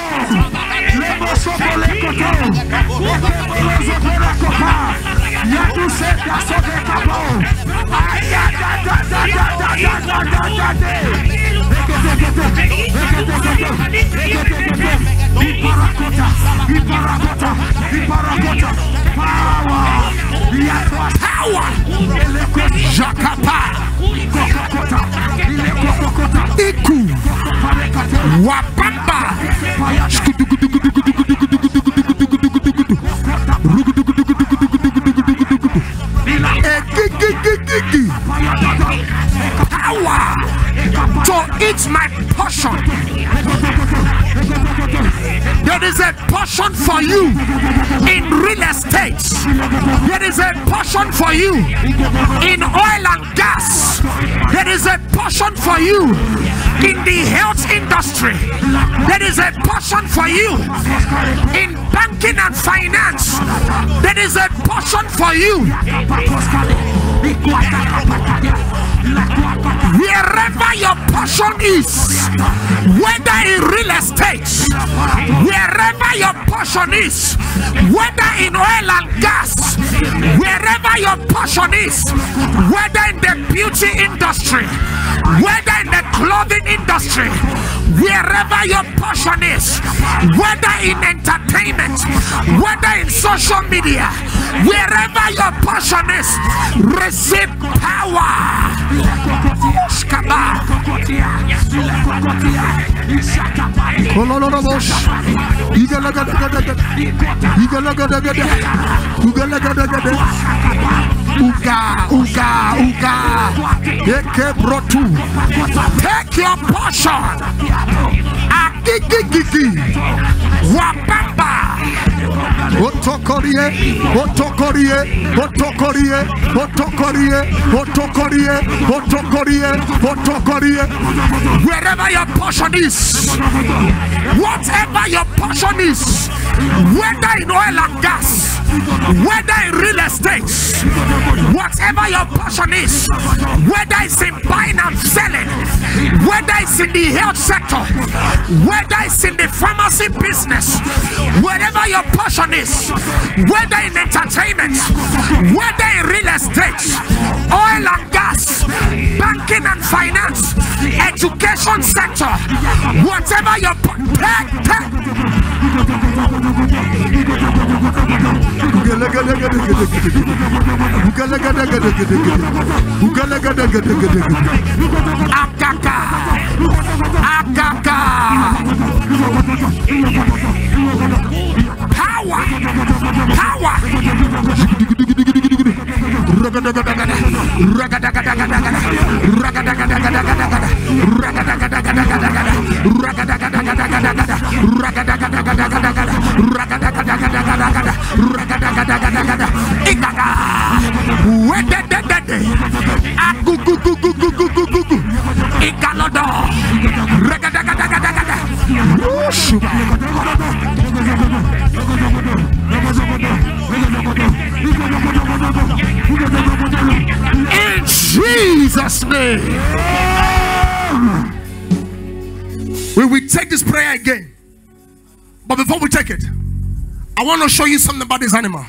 Now. It's my portion. There is a portion for you in real estate. There is a portion for you in oil and gas. There is a portion for you in the health industry. There is a portion for you in banking and finance. There is a portion for you. Wherever your portion is, whether in real estate, wherever your portion is, whether in oil and gas, wherever your portion is, whether in the beauty industry, whether in the clothing industry, wherever your portion is, whether in entertainment, whether in social media, wherever your portion is, receive power. Take your portion. Wherever your portion is, whatever your portion is, whether in oil and gas, whether in real estate, whatever your portion is, whether it's in buying and selling, whether it's in the health sector, whether it's in the pharmacy business, wherever your portion is, whether in entertainment, whether in real estate, oil and gas, banking and finance, education sector, whatever your power, in Jesus' name. We will take this prayer again, but before we take it, I want to show you something about this animal.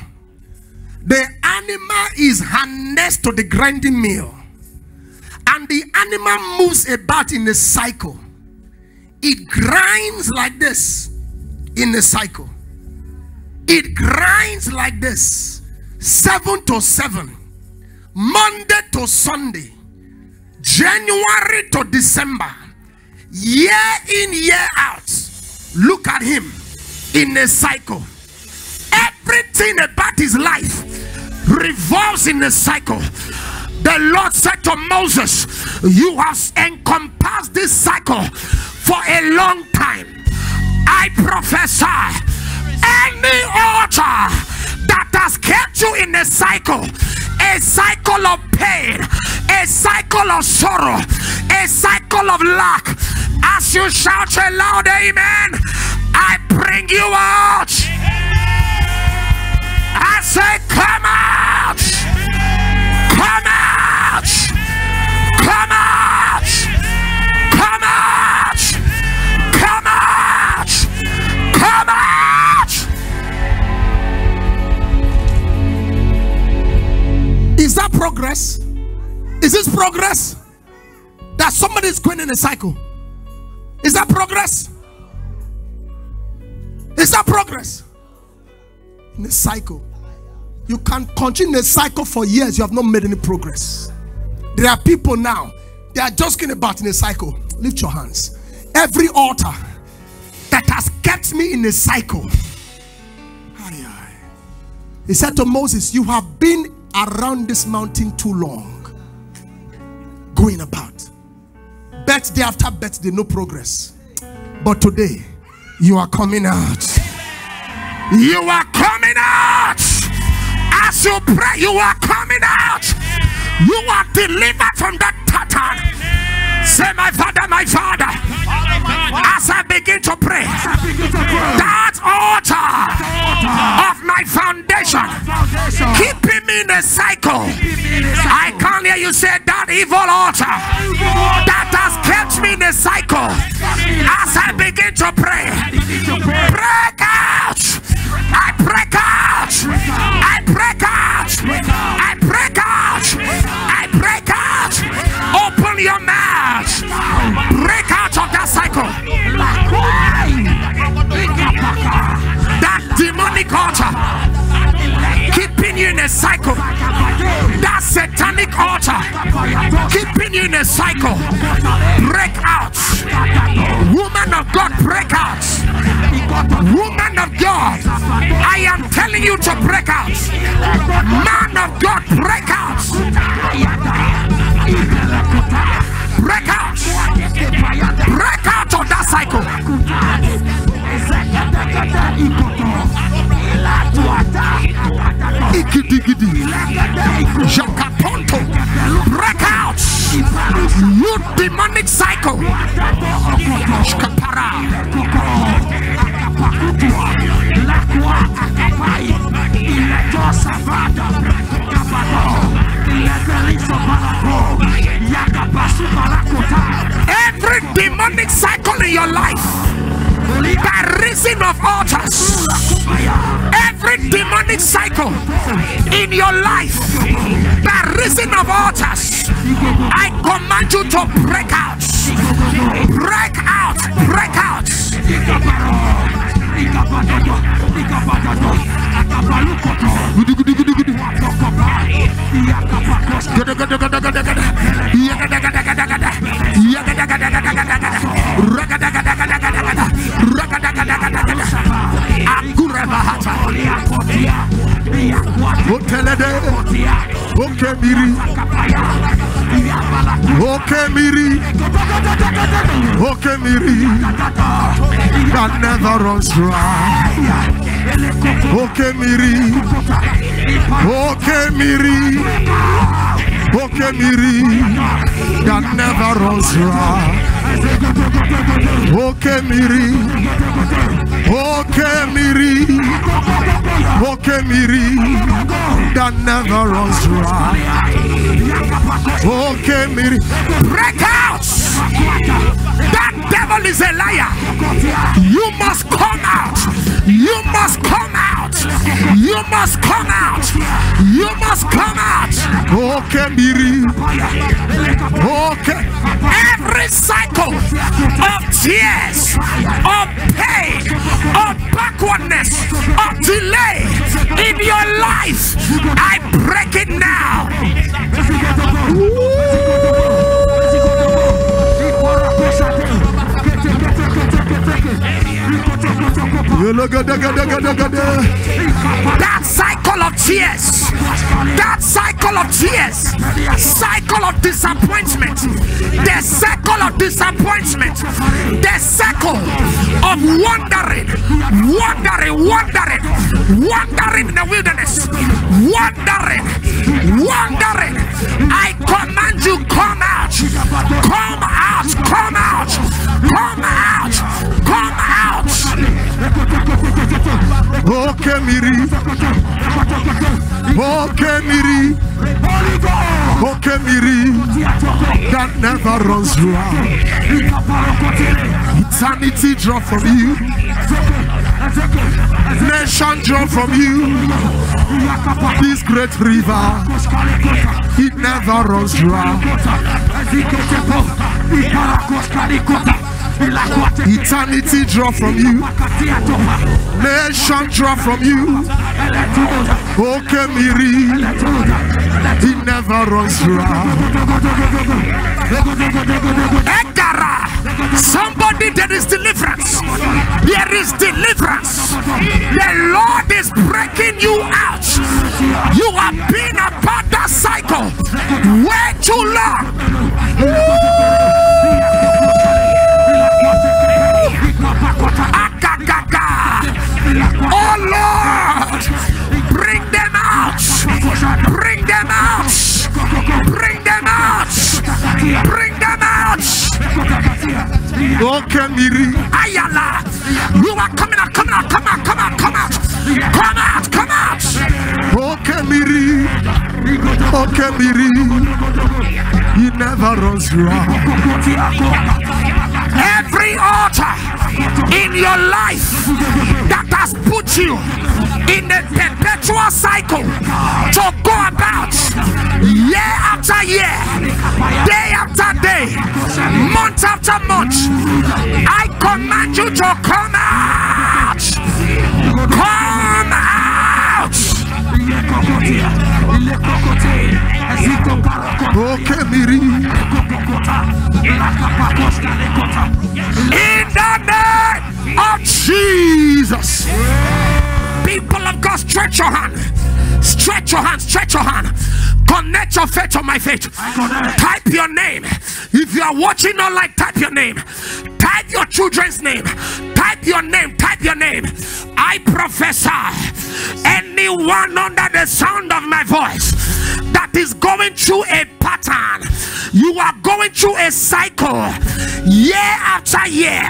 The animal is harnessed to the grinding mill, and the animal moves about in a cycle. It grinds like this in a cycle. It grinds like this, seven to seven, Monday to Sunday, January to December, year in, year out. Look at him in a cycle. Everything about his life revolves in a cycle. The Lord said to Moses, you have encompassed this cycle for a long time. I prophesy, any altar that has kept you in a cycle, a cycle of pain, a cycle of sorrow, a cycle of lack, as you shout a loud amen, I bring you out. I say, come out, come out, come out, come out, come out, come out. progress? That somebody is going in a cycle. Is that progress? Is that progress? In a cycle. You can continue a cycle for years. You have not made any progress. There are people now. They are just going about in a cycle. Lift your hands. Every altar that has kept me in a cycle. He said to Moses, you have been around this mountain too long. Going about. Birthday after birthday, no progress. But today, you are coming out. You are coming out. As you pray, you are coming out. You are delivered from that pattern. Say, my Father, my Father, as I begin to pray, that altar of my foundation keeping me in the cycle, I can't hear you say, that evil altar that has kept me in the cycle, as I begin to pray, break out. I break out. I break out. I break out. I break out. Open your mouth. Break out of that cycle. That demonic altar keeping you in a cycle. That satanic altar keeping you in a cycle. Break out. Woman of God, break out. Woman of God, I am telling you to break out. Man of God, break out. Break out. Break out of that cycle. Break out. You demonic cycle. Every demonic cycle in your life, by reason of altars, every demonic cycle in your life, by reason of altars, I command you to break out, break out, break out. Okay, Miri. Okay, Miri. Okay, Miri. That never runs dry. Okay, Miri. Okay, Miri. Okay, Miri. That never runs dry. Okay, Miri. Okay, Miri. Okay, Miri. That never runs dry. Okay, Miri. Break out! That devil is a liar. You must come out. You must come out. You must come out. You must come out. Okay, Miri. Okay. Every cycle of tears, of pain, of backwardness, of delay in your life, I break it now. Woo! That cycle of tears, that cycle of tears, cycle of disappointment, the cycle of disappointment, the cycle of wandering, wandering, wandering, wandering in the wilderness, wandering, wandering. I command you, come out, come out, come out, come out, come out. Okay, Miri. Okay, Miri. Okay, Miri. That never runs dry. Eternity draw from you. Nation draw from you. This great river, it never runs dry. Eternity draw from you. Nation draw from you. Okay, Miri. He never runs around. Somebody, there is deliverance. There is deliverance. The Lord is breaking you out. You have been a part of that cycle way too long. Oh Lord, bring them out. Bring them out! Bring them out! Bring them out! Okay, Miri. Ayala! You are coming out! Come out! Come out! Come out! Come out! Come out! Come out! Okay, Miri. Okay, Miri. He never runs wrong. Every altar in your life that has put you in a perpetual cycle to go about year after year, day after day, month after month, I command you to come out. Come out. Okay, Miri. In the name of Jesus. People of God, stretch your hand, stretch your hand, stretch your hand, connect your faith to my faith. Type your name. If you are watching online, type your name, type your children's name, type your name, type your name. I prophesy, anyone under the sound of my voice that is going through a pattern, you are going through a cycle year after year,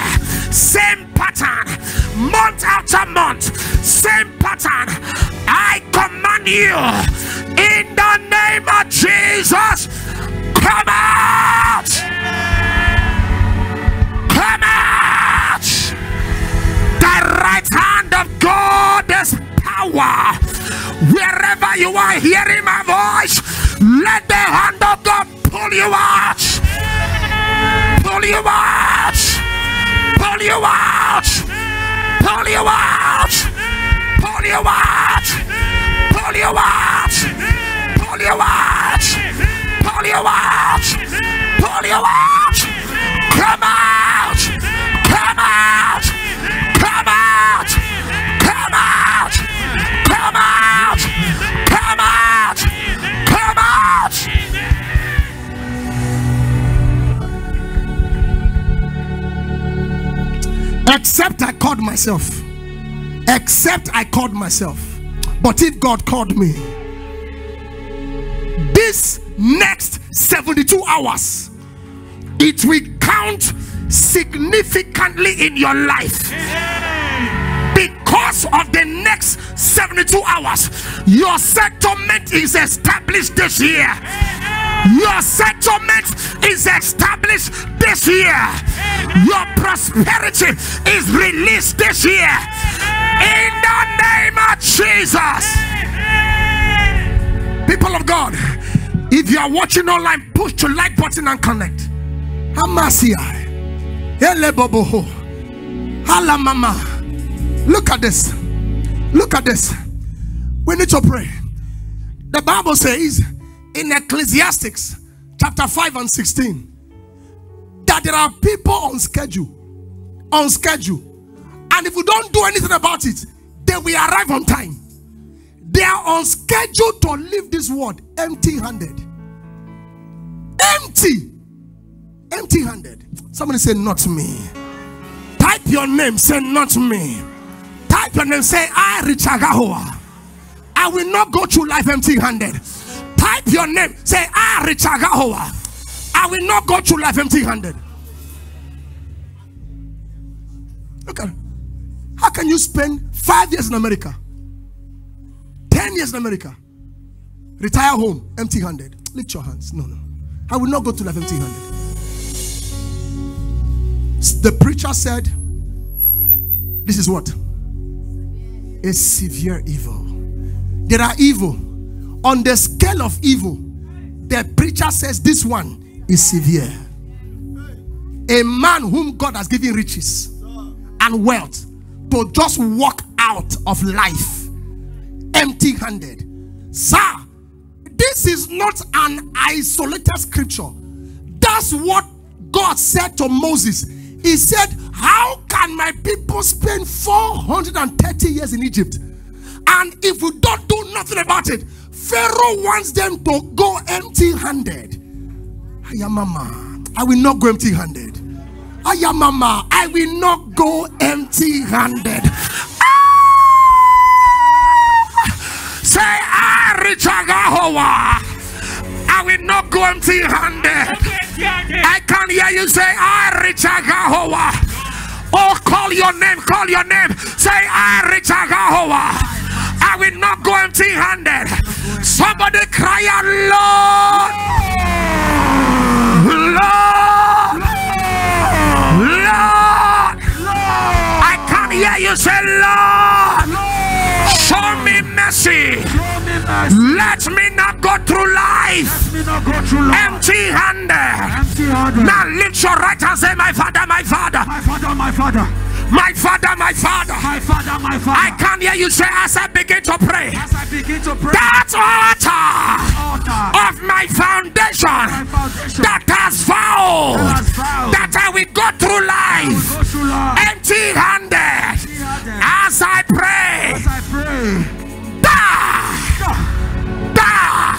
same pattern, month after month, same pattern. I command you in the name of Jesus, come out, come out. The right hand of God is power. Wherever you are hearing my voice, let the hand of God pull you out, pull you out, pull you out, pull you out, pull you out, pull you out, pull you out, pull you out, pull you out. Come out, come out, come out, come out, come out, come out, come out. Except I called myself, except I called myself, but if God called me, this next seventy-two hours, it will count significantly in your life. Because of the next seventy-two hours, your settlement is established this year. Your settlement is established this year. Your prosperity is released this year. In the name of Jesus. People of God, if you are watching online, push the like button and connect. Look at this. Look at this. We need to pray. The Bible says in Ecclesiastes chapter five and sixteen that there are people on schedule, on schedule, and if we don't do anything about it, they will arrive on time. They are on schedule to leave this world empty-handed, empty, empty-handed. Somebody say, not me. Type your name, say, not me. Type your name, say, I, Richard Gahoa, I will not go through life empty-handed. Type your name, say, ah, Richard Gahoa, I will not go through life empty-handed. Look at it. How can you spend five years in America, ten years in America, retire home empty-handed? Lift your hands. No, no, I will not go through life empty-handed. The preacher said, this is what is severe evil. There are evil. On the scale of evil, the preacher says this one is severe. A man whom God has given riches and wealth to just walk out of life empty-handed. Sir, this is not an isolated scripture. That's what God said to Moses. He said, how can my people spend four hundred thirty years in Egypt? And if we don't do nothing about it, Pharaoh wants them to go empty-handed. Ayamama, I will not go empty-handed. Ayamama, I will not go empty-handed. Ah! Say, ah, Richard Gahowa. I will not go empty-handed. I can hear you say, ah, Richard Gahowa. Oh, call your name, call your name. Say, ah, Richard Gahowa. I will not go empty-handed. Somebody cry out, Lord, Lord, Lord. I can hear you say, Lord, show me mercy. Let me not go through life empty-handed. Now lift your right hand and say, my Father, my Father, my Father, my Father. My Father, my Father, my Father, my Father. I can hear you say, as I begin to pray, as I begin to pray, that altar, altar of my foundation, my foundation that has vowed that I will go through life, life empty-handed, empty as I pray, as I pray, die, die,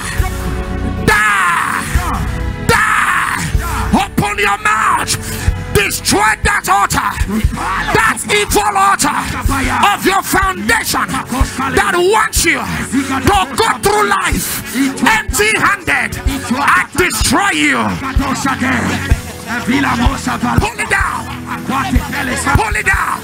die, die. Open your mouth. Destroy that altar, that evil altar of your foundation that wants you to go through life empty-handed. I destroy you. Pull it down. Pull it down.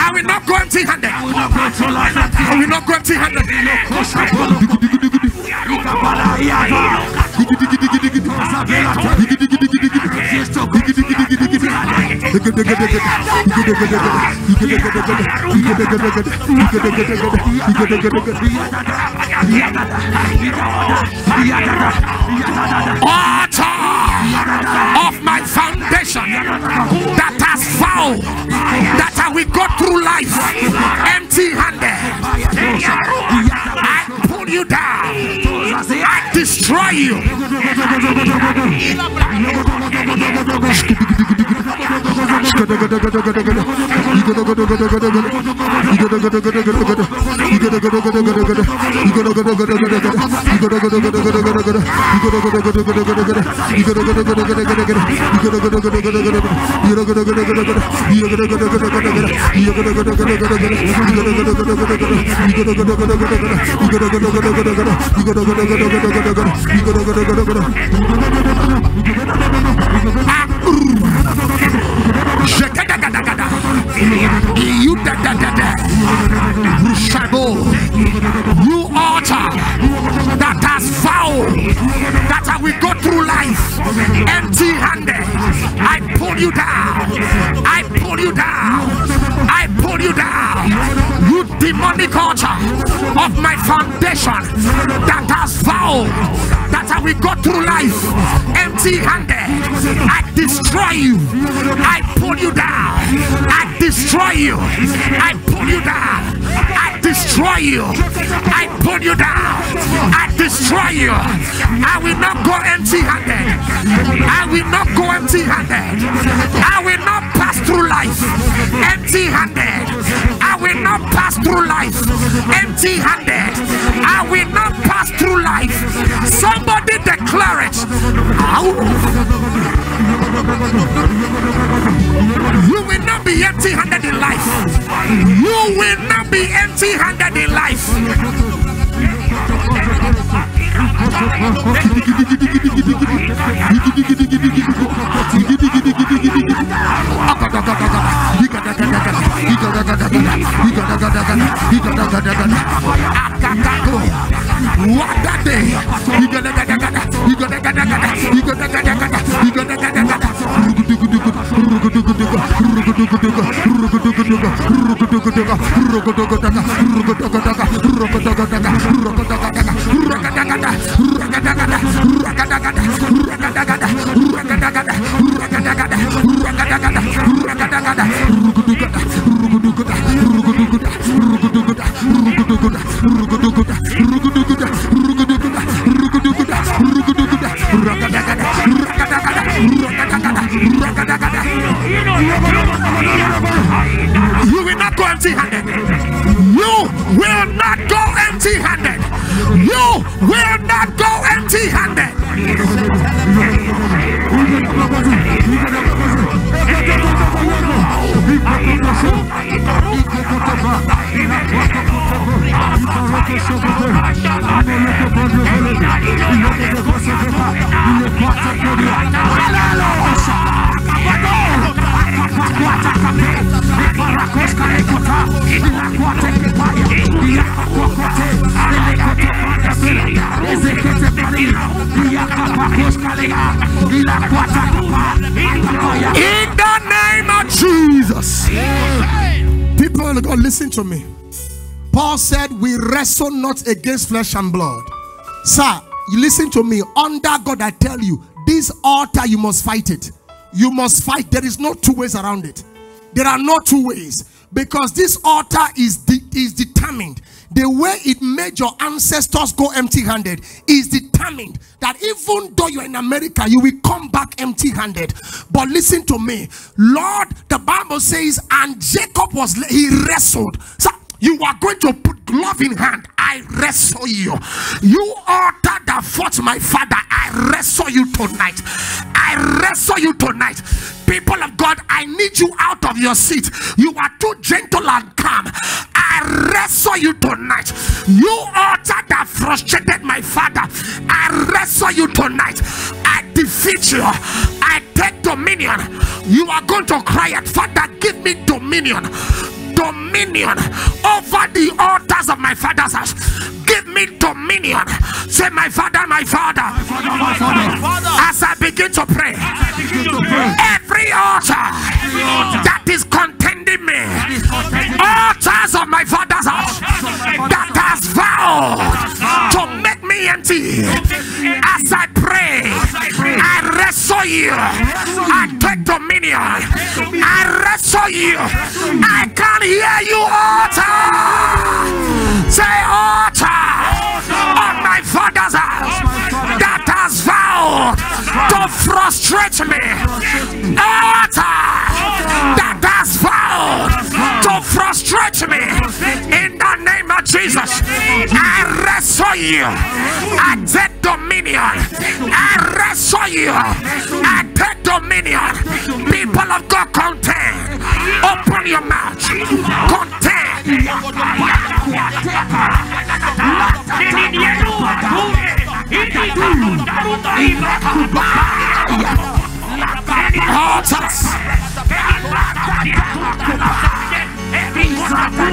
I will not go empty-handed. I will not go empty-handed. Altar of my foundation that has vowed that I will go through life empty-handed. I pull you down. I destroy you. You da da da da. You altar that has vowed that I will go through life empty-handed. I pull you down. I pull you down. I pull you down. You demonic altar of my foundation that has vowed that I will go through life empty-handed. I destroy you. I pull you down. I destroy you. I pull you down. I destroy you. I pull you down. I destroy you. I will not go empty-handed. I will not go empty-handed. I will not pass through life empty-handed. I will not pass through life empty-handed. I will not pass through life. Somebody declare it. You will not be empty-handed in life. You will not be empty-handed in life. What that day? You will not go empty-handed. You will not go empty-handed. You will not go empty-handed. In the name of Jesus. People of God, listen to me. Paul said, we wrestle not against flesh and blood. Sir, you listen to me. Under God, I tell you, this altar, you must fight it. You must fight. There is no two ways around it. There are no two ways. Because this altar is, de is determined. The way it made your ancestors go empty-handed is determined that even though you're in America, you will come back empty-handed. But listen to me. Lord, the Bible says, and Jacob was, he wrestled. So you are going to put glove in hand. I wrestle you. You altar that fought my father, I wrestle you tonight. I wrestle you tonight. People of God, I need you out of your seat. You are too gentle and calm. I wrestle you tonight. You altar that frustrated my father, I wrestle you tonight. I defeat you. I take dominion. You are going to cry out, Father, give me dominion. Dominion over the altars of my father's house. Give me dominion. Say, my father, my father, my father, my father, my father. As I begin to pray, begin to pray. Every, altar every altar that is contending me, is contending altars of my father's house that has vowed to make me empty, as I pray, I wrestle you. I take dominion. I wrestle you. I can't hear you, altar. Say, altar on my father's house that has vowed to frustrate me. Altar that has vowed to frustrate me. In the name of Jesus, I wrestle you. I take dominion. I wrestle you. I take dominion. People of God, contend. Open your mouth. I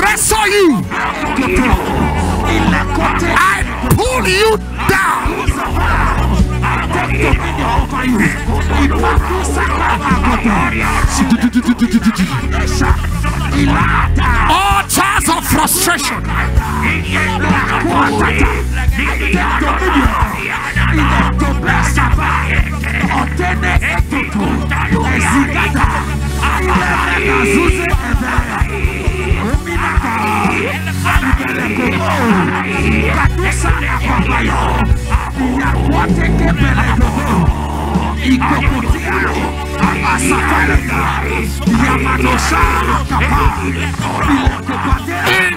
wrestle you. I pull you down. All chance of frustration. In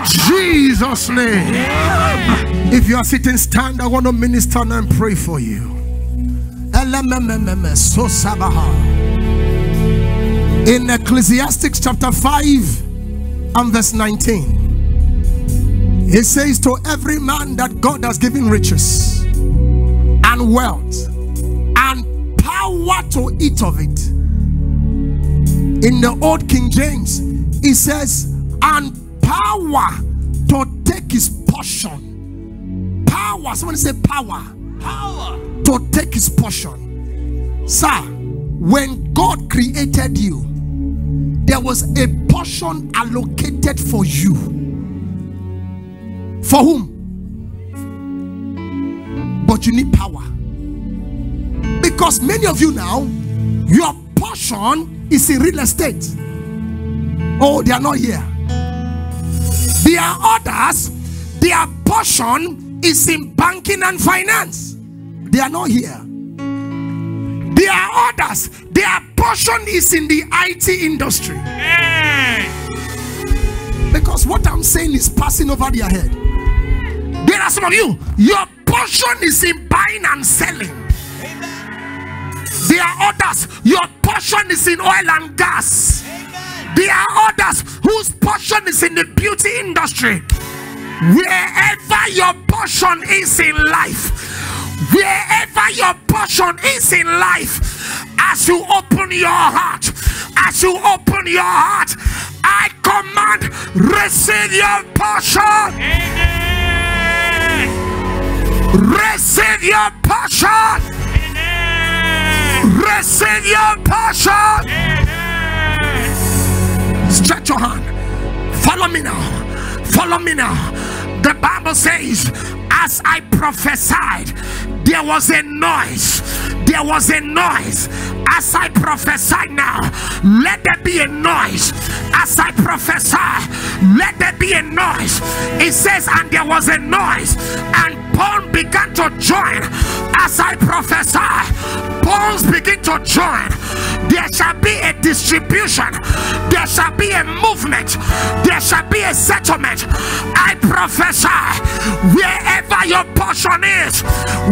Jesus' name, if you are sitting, stand. I want to minister and pray for you. In Ecclesiastes chapter five and verse nineteen, It says, to every man that God has given riches and wealth and power to eat of it. In the old King James, it says, and power to take his portion. Power. Somebody say power. Power. To take his portion. Sir, when God created you, there was a portion allocated for you. For whom? But you need power. Because many of you now, your portion is in real estate. Oh, they are not here. There are others, their portion is in banking and finance. They are not here. There are others, their portion is in the I T industry. Hey. Because what I'm saying is passing over their head. There are some of you, your portion is in buying and selling. Amen. There are others, your portion is in oil and gas. Amen. There are others whose portion is in the beauty industry. Wherever your portion is in life, wherever your portion is in life, as you open your heart, as you open your heart, I command, receive your portion. Amen. Receive your portion. Receive your portion. Stretch your hand. Follow me now. Follow me now. The Bible says, as I prophesied, there was a noise. There was a noise. As I prophesy now, let there be a noise. As I prophesy, let there be a noise. It says, and there was a noise, and bones began to join. As I prophesy, bones begin to join. There shall be a distribution. There shall be a movement. There shall be a settlement. I prophesy, wherever your portion is,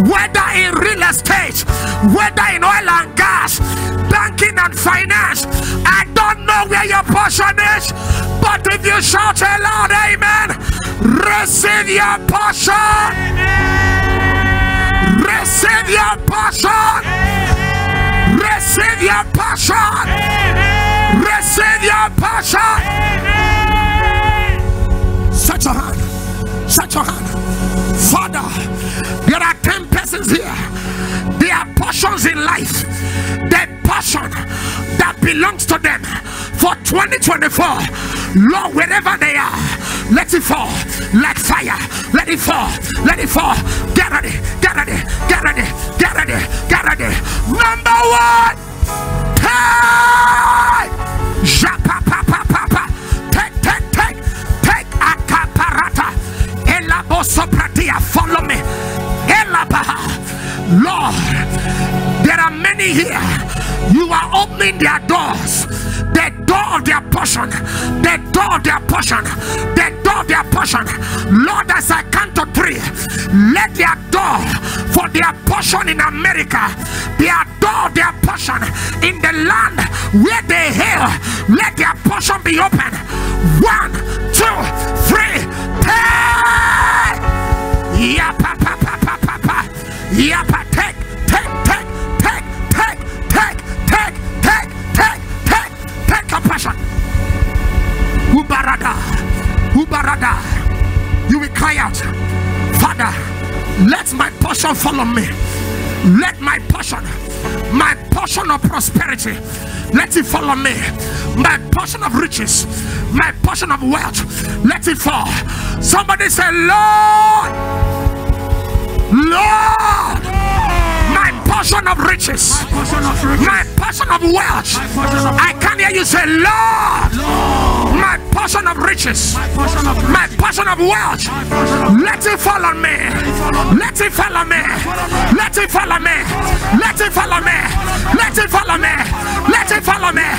whether in real estate, whether in oil and gas, banking and finance, I don't know where your portion is, but if you shout aloud, amen, receive your portion. Receive your portion. Receive your portion. Receive your portion. Set your hand. Set your hand. Father, there are ten persons here. There are portions in life. Their portion that belongs to them for twenty twenty-four. Lord, wherever they are, let it fall like fire. Let it fall. Let it fall. Get ready. Get ready. Get ready. Get ready. Get ready. Number one. Hey! Take, take, take, take a caparata. Elabo sopratia. Follow me. Elabaha. Lord, there are many here. You are opening their doors. The door of their portion. The door of their portion. The door of their portion. Lord, as I count to three, let their door for their portion in America, their door of their portion in the land where they hail, let their portion be open. One, two, three. Take. Yeah, pa, pa, pa, pa, pa, pa. Yeah, pa, take, take, take, take, take, take. Take, take, take, take, take compassion. Ubarada, Ubarada. You will cry out, Father, let my portion follow me. Let my portion, my portion of prosperity, let it follow me. My portion of riches, my portion of wealth, let it fall. Somebody say, Lord, Lord, my portion of riches, my portion of, riches. My portion of wealth. Portion of I can hear you say, Lord, Lord. My portion of riches, my portion of, my portion of wealth. Portion of let it fall on me. Let it fall on me. Let it fall on me. Let it fall on me. Let it fall on me. Let it fall on me.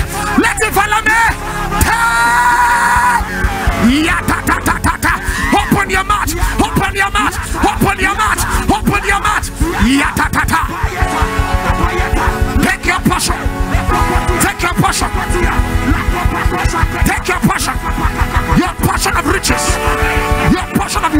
Let it fall on me. Open your mouth. Open your mouth. Open your mouth. Open your mouth. Take your portion. Take your portion. Take your portion. Your portion of riches. Your portion of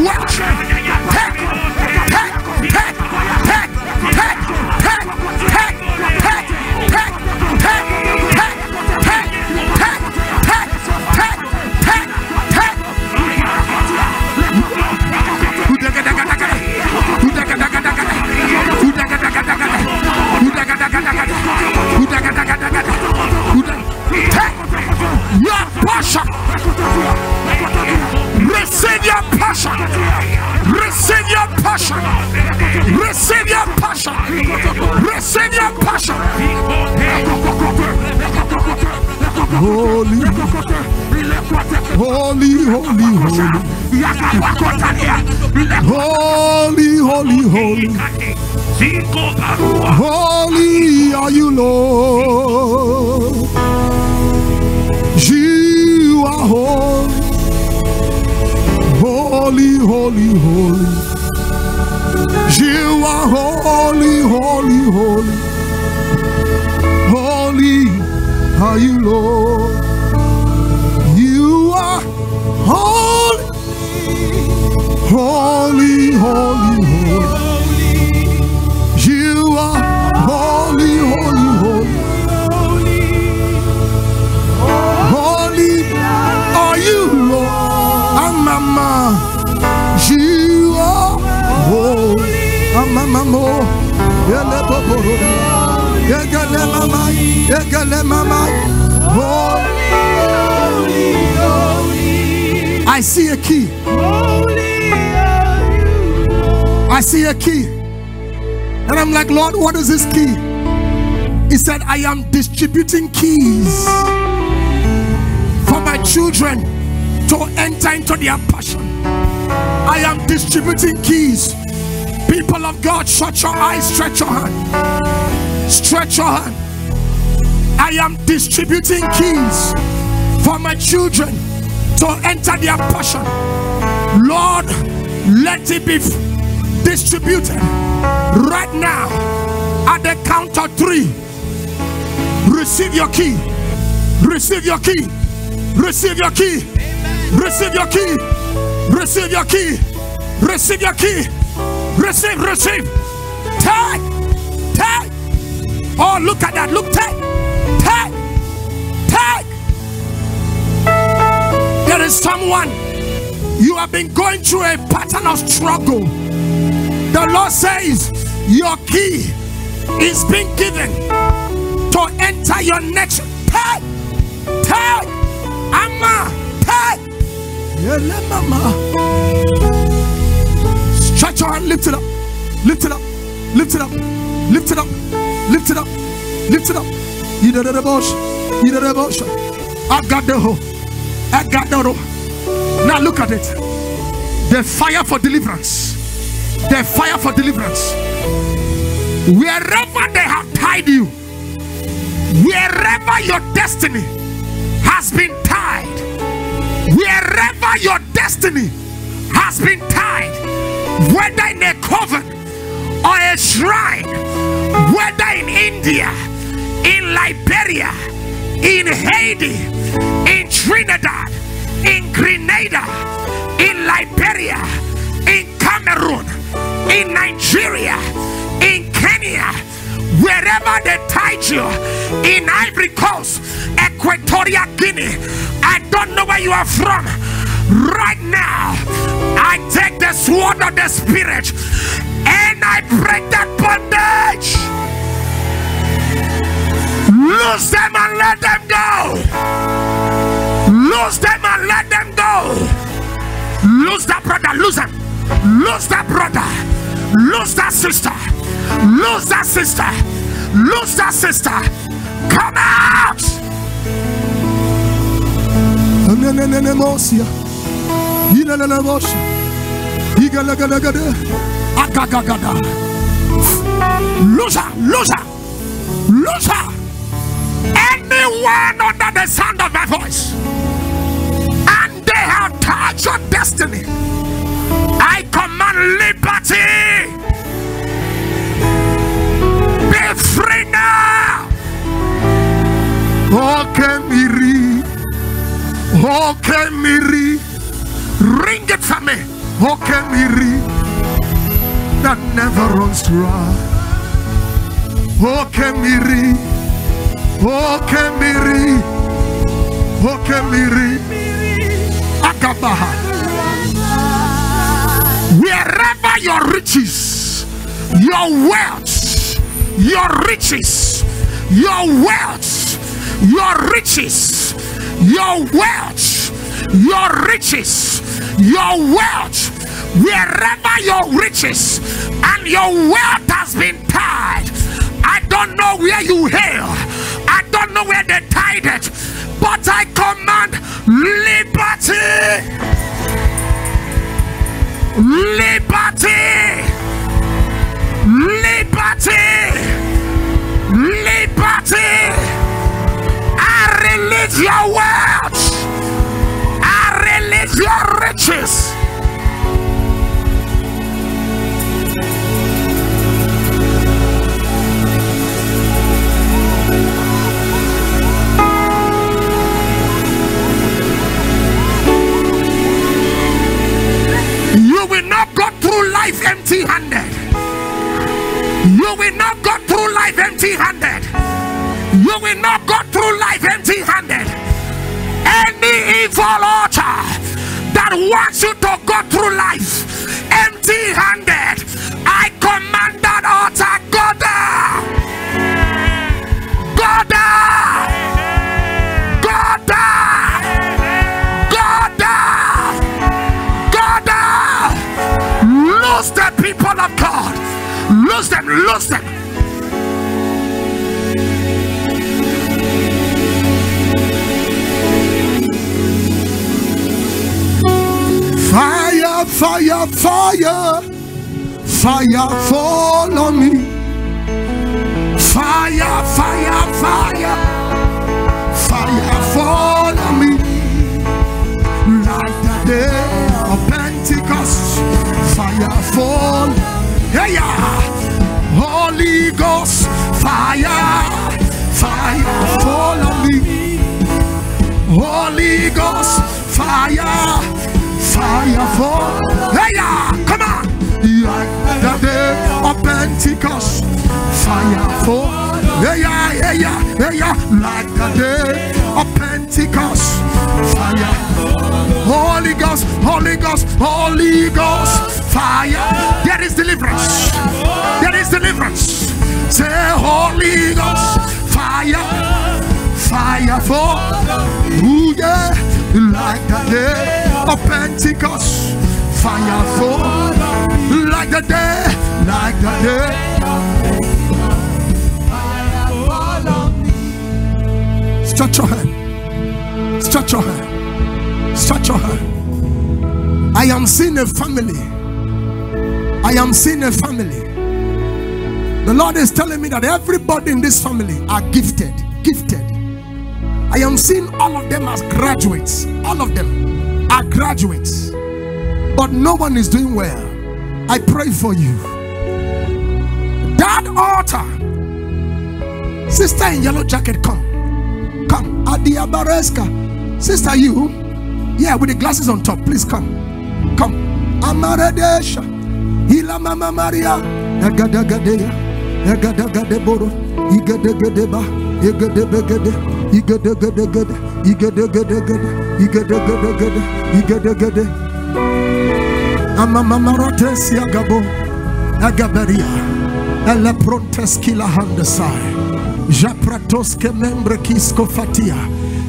passion. Receive your passion. Receive your passion. Receive your passion. Receive your passion. Holy, holy, holy, holy, holy, holy, holy. Holy are you, Lord. You are holy. Holy, holy, holy. You are holy, holy, holy. Holy are you, Lord. You are holy. Holy, holy, holy. You are holy. Amamamo, yeleboboro, yegale mama, yegale mama. Holy, holy. I see a key. I see a key, and I'm like, Lord, what is this key? He said, I am distributing keys for my children to enter into their passion. I am distributing keys. People of God, shut your eyes, stretch your hand, stretch your hand. I am distributing keys for my children to enter their passion. Lord, let it be distributed right now. At the count of three, receive your key, receive your key, receive your key, receive your key. Receive your key. Receive your key. Receive, receive. Take, take. Oh, look at that. Look, take, take, take. There is someone, you have been going through a pattern of struggle. The Lord says your key is being given to enter your next. Take, take. Amma, take. Stretch your hand, lift it up, lift it up, lift it up, lift it up, lift it up, lift it up. You did a devotion, you did a devotion. I got the hope, I got the hope. Now look at it. The fire for deliverance, the fire for deliverance. Wherever they have tied you, wherever your destiny has been tied. Wherever your destiny has been tied, whether in a coven or a shrine, whether in India, in Liberia, in Haiti, in Trinidad, in Grenada, in Liberia, in Cameroon, in Nigeria, in Kenya, wherever they tied you, in Ivory Coast, Equatorial Guinea, I don't know where you are from. Right now, I take the sword of the Spirit and I break that bondage. Loose them and let them go. Loose them and let them go. Loose that brother, loose him. Loose that brother, loose that sister. Lose that sister, lose that sister. Come out. Lose her, lose her, lose her. Anyone under the sound of my voice, and they have touched your destiny, I command liberty. Free now. Okay, Miri. Okay, Miri. Ring it for me. Okay, Miri. That never runs dry. Okay, Miri. Okay, Miri. Okay, Miri. Akabaha. Wherever your riches, your wealth, your riches, your wealth, your riches, Your wealth, your riches, your wealth, wherever your riches and your wealth has been tied. I don't know where you hail, I don't know where they tied it, but I command liberty, liberty, liberty. I release your wealth, I release your riches. You will not go through life empty-handed. You will not go through life empty-handed. You will not go through life empty-handed. Any evil altar that wants you to go through life empty-handed, I command that altar, go down, go down, go down, go down, go down. Lose the people of God, lose them, lose them. Fire, fire, fire, fire, fall on me. Fire, fire, fire, fire, fall on me. Like the day of Pentecost, fire, fall. Hey, yeah. Holy Ghost, fire, fire, fall on me. Holy Ghost, fire. Fire fall, hey ya, come on. Like the day of Pentecost, fire fall, hey ya, hey ya, hey ya. Like the day of Pentecost, fire. Holy Ghost, Holy Ghost, Holy Ghost, fire. There is deliverance, there is deliverance. Say Holy Ghost, fire, fire fall. Ooh yeah, like the day of Pentecost, fire fall, like the day, like the day. Stretch your hand, stretch your hand, stretch your hand. I am seeing a family, I am seeing a family. The Lord is telling me that everybody in this family are gifted, gifted. I am seeing all of them as graduates, all of them are graduates, but no one is doing well. I pray for you. That altar, sister in yellow jacket, come, come. Adiabareska, sister, you, yeah, with the glasses on top, please come, come. Amaradesha, hila mama Maria, egadagadea, egadagadeboro, igadegadeba, igadebegade, igadegade, igadegade. You get the good, the good, you get the good. I'm a mama rotesia gabo, a gaberia, a leproteskila handesai, Japratoske membre kisko fatia.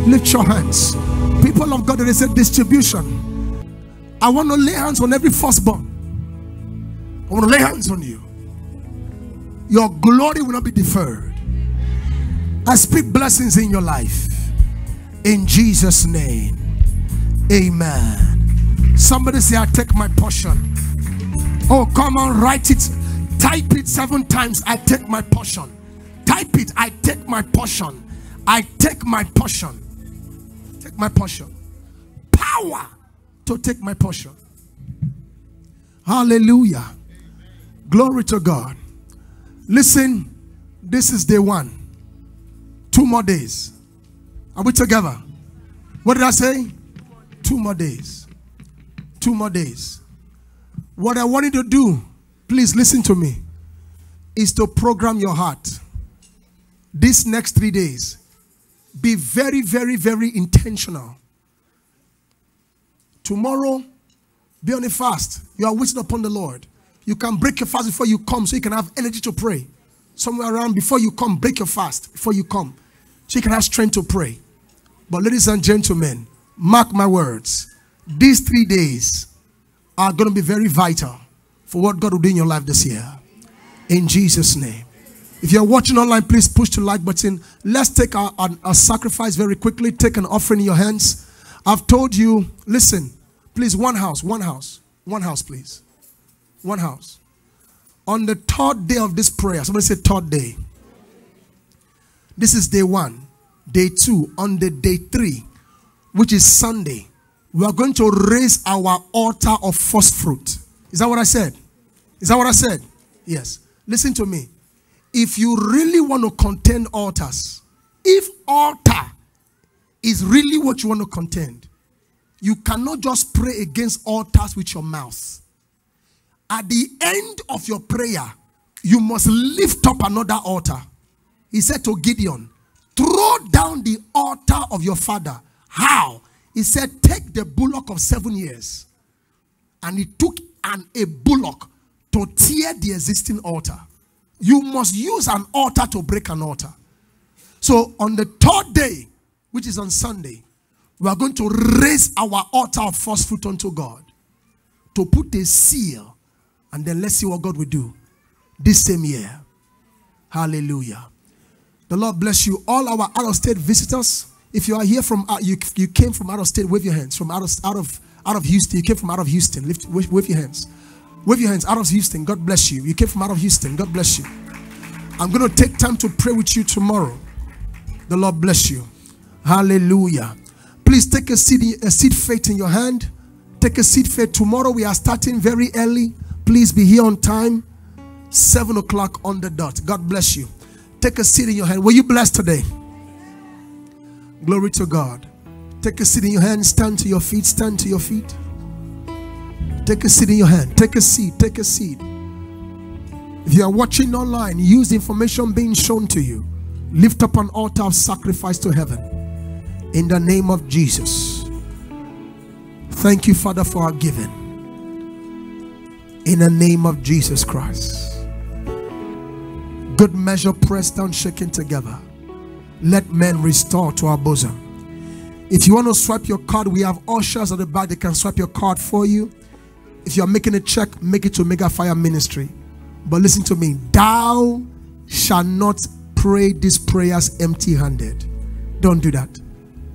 Lift your hands. People of God, there is a distribution. I want to lay hands on every firstborn. I want to lay hands on you. Your glory will not be deferred. I speak blessings in your life. In Jesus' name, amen. Somebody say, I take my portion. Oh, come on, write it, type it seven times. I take my portion. Type it, I take my portion. I take my portion. Take my portion. Power to take my portion. Hallelujah. Amen. Glory to God. Listen, this is day one. Two more days. Are we together? What did I say? Two more days. Two more days. What I want you to do, please listen to me, is to program your heart. These next three days, be very, very, very intentional. Tomorrow, be on a fast. You are waiting upon the Lord. You can break your fast before you come so you can have energy to pray. Somewhere around before you come, break your fast before you come so you can have strength to pray. But ladies and gentlemen, mark my words. These three days are going to be very vital for what God will do in your life this year. In Jesus' name. If you're watching online, please push the like button. Let's take our, our, our sacrifice very quickly. Take an offering in your hands. I've told you, listen, please, one house, one house, one house, please. One house. On the third day of this prayer, somebody say third day. This is day one. Day two, on the day three, which is Sunday, we are going to raise our altar of first fruit. Is that what I said? Is that what I said? Yes. Listen to me. If you really want to contend altars, if altar is really what you want to contend, you cannot just pray against altars with your mouth. At the end of your prayer, you must lift up another altar. He said to Gideon, throw down the altar of your father. How? He said, take the bullock of seven years. And he took an, a bullock to tear the existing altar. You must use an altar to break an altar. So on the third day, which is on Sunday, we are going to raise our altar of first fruit unto God, to put a seal, and then let's see what God will do this same year. Hallelujah. The Lord bless you. All our out-of-state visitors, if you are here from, uh, you, you came from out-of-state, wave your hands. From out of, out of, out of Houston, you came from out of Houston, lift, wave, wave your hands. Wave your hands out of Houston. God bless you. You came from out of Houston. God bless you. I'm going to take time to pray with you tomorrow. The Lord bless you. Hallelujah. Please take a seed, a seed faith in your hand. Take a seed faith. Tomorrow we are starting very early. Please be here on time. Seven o'clock on the dot. God bless you. Take a seed in your hand. Were you blessed today? Glory to God. Take a seed in your hand. Stand to your feet. Stand to your feet. Take a seed in your hand. Take a seed. Take a seed. If you are watching online, use the information being shown to you. Lift up an altar of sacrifice to heaven. In the name of Jesus. Thank you, Father, for our giving. In the name of Jesus Christ. Good measure pressed down, shaken together. Let men restore to our bosom. If you want to swipe your card, we have ushers at the back. They can swipe your card for you. If you are making a check, make it to Mega Fire Ministry. But listen to me. Thou shalt not pray these prayers empty-handed. Don't do that.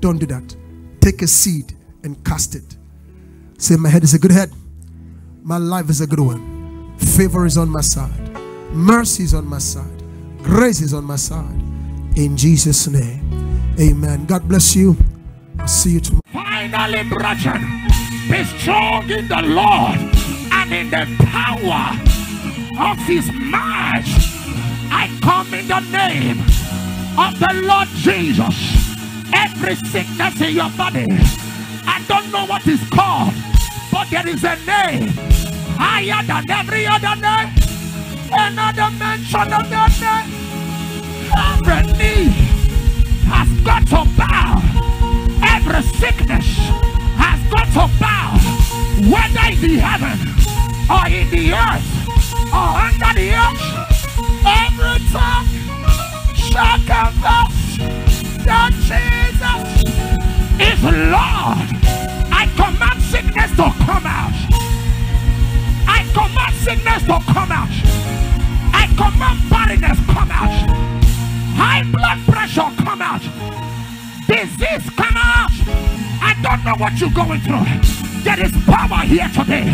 Don't do that. Take a seed and cast it. Say, my head is a good head. My life is a good one. Favor is on my side. Mercy is on my side. Grace is on my side. In Jesus' name. Amen. God bless you. I'll see you tomorrow. Finally, brethren, be strong in the Lord and in the power of his might. I come in the name of the Lord Jesus. Every sickness in your body, I don't know what it's called, but there is a name higher than every other name. Another mention of that name. Every knee has got to bow. Every sickness has got to bow, whether in the heaven or in the earth or under the earth. Every tongue shall confess that Jesus is Lord. I command sickness to come out. I command sickness to come out. I command barrenness come out. High blood pressure come out. Disease come out. I don't know what you're going through. There is power here today.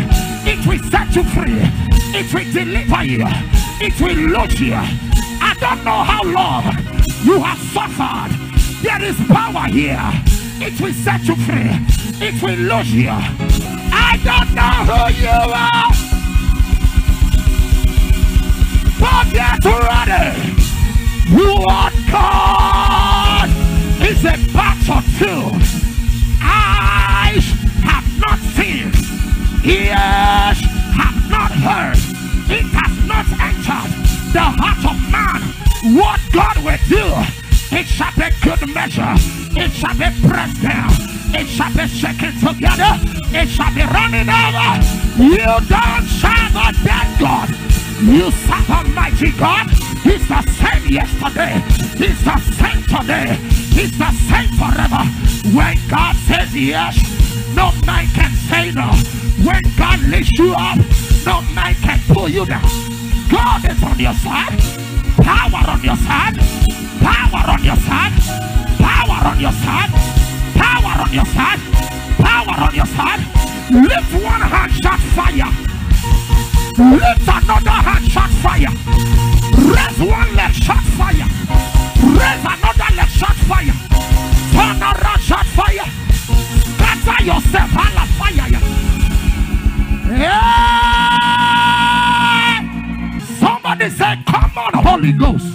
It will set you free. It will deliver you. It will loot you. I don't know how long you have suffered. There is power here. It will set you free. It will loot you. I don't know who you are, but get ready. You are God. It's a battle field. Eyes have not seen, ears have not heard, it has not entered the heart of man what God will do. It shall be good measure, it shall be pressed down, it shall be shaken together, it shall be running over. You don't serve a dead God, you serve a mighty God. He's the same yesterday, he's the same today, He's the same forever. When God says yes, no man can say no. When God lifts you up, no man can pull you down. God is on your side. Power on your side. Power on your side. Power on your side. Power on your side. Power on your side. Lift one hand, shot fire. Lift another hand, shot fire. Raise one leg, shot fire. Raise another leg, shot fire. Turn around, shot fire. Scatter yourself, all fire. Yeah. Somebody said, come on, Holy Ghost.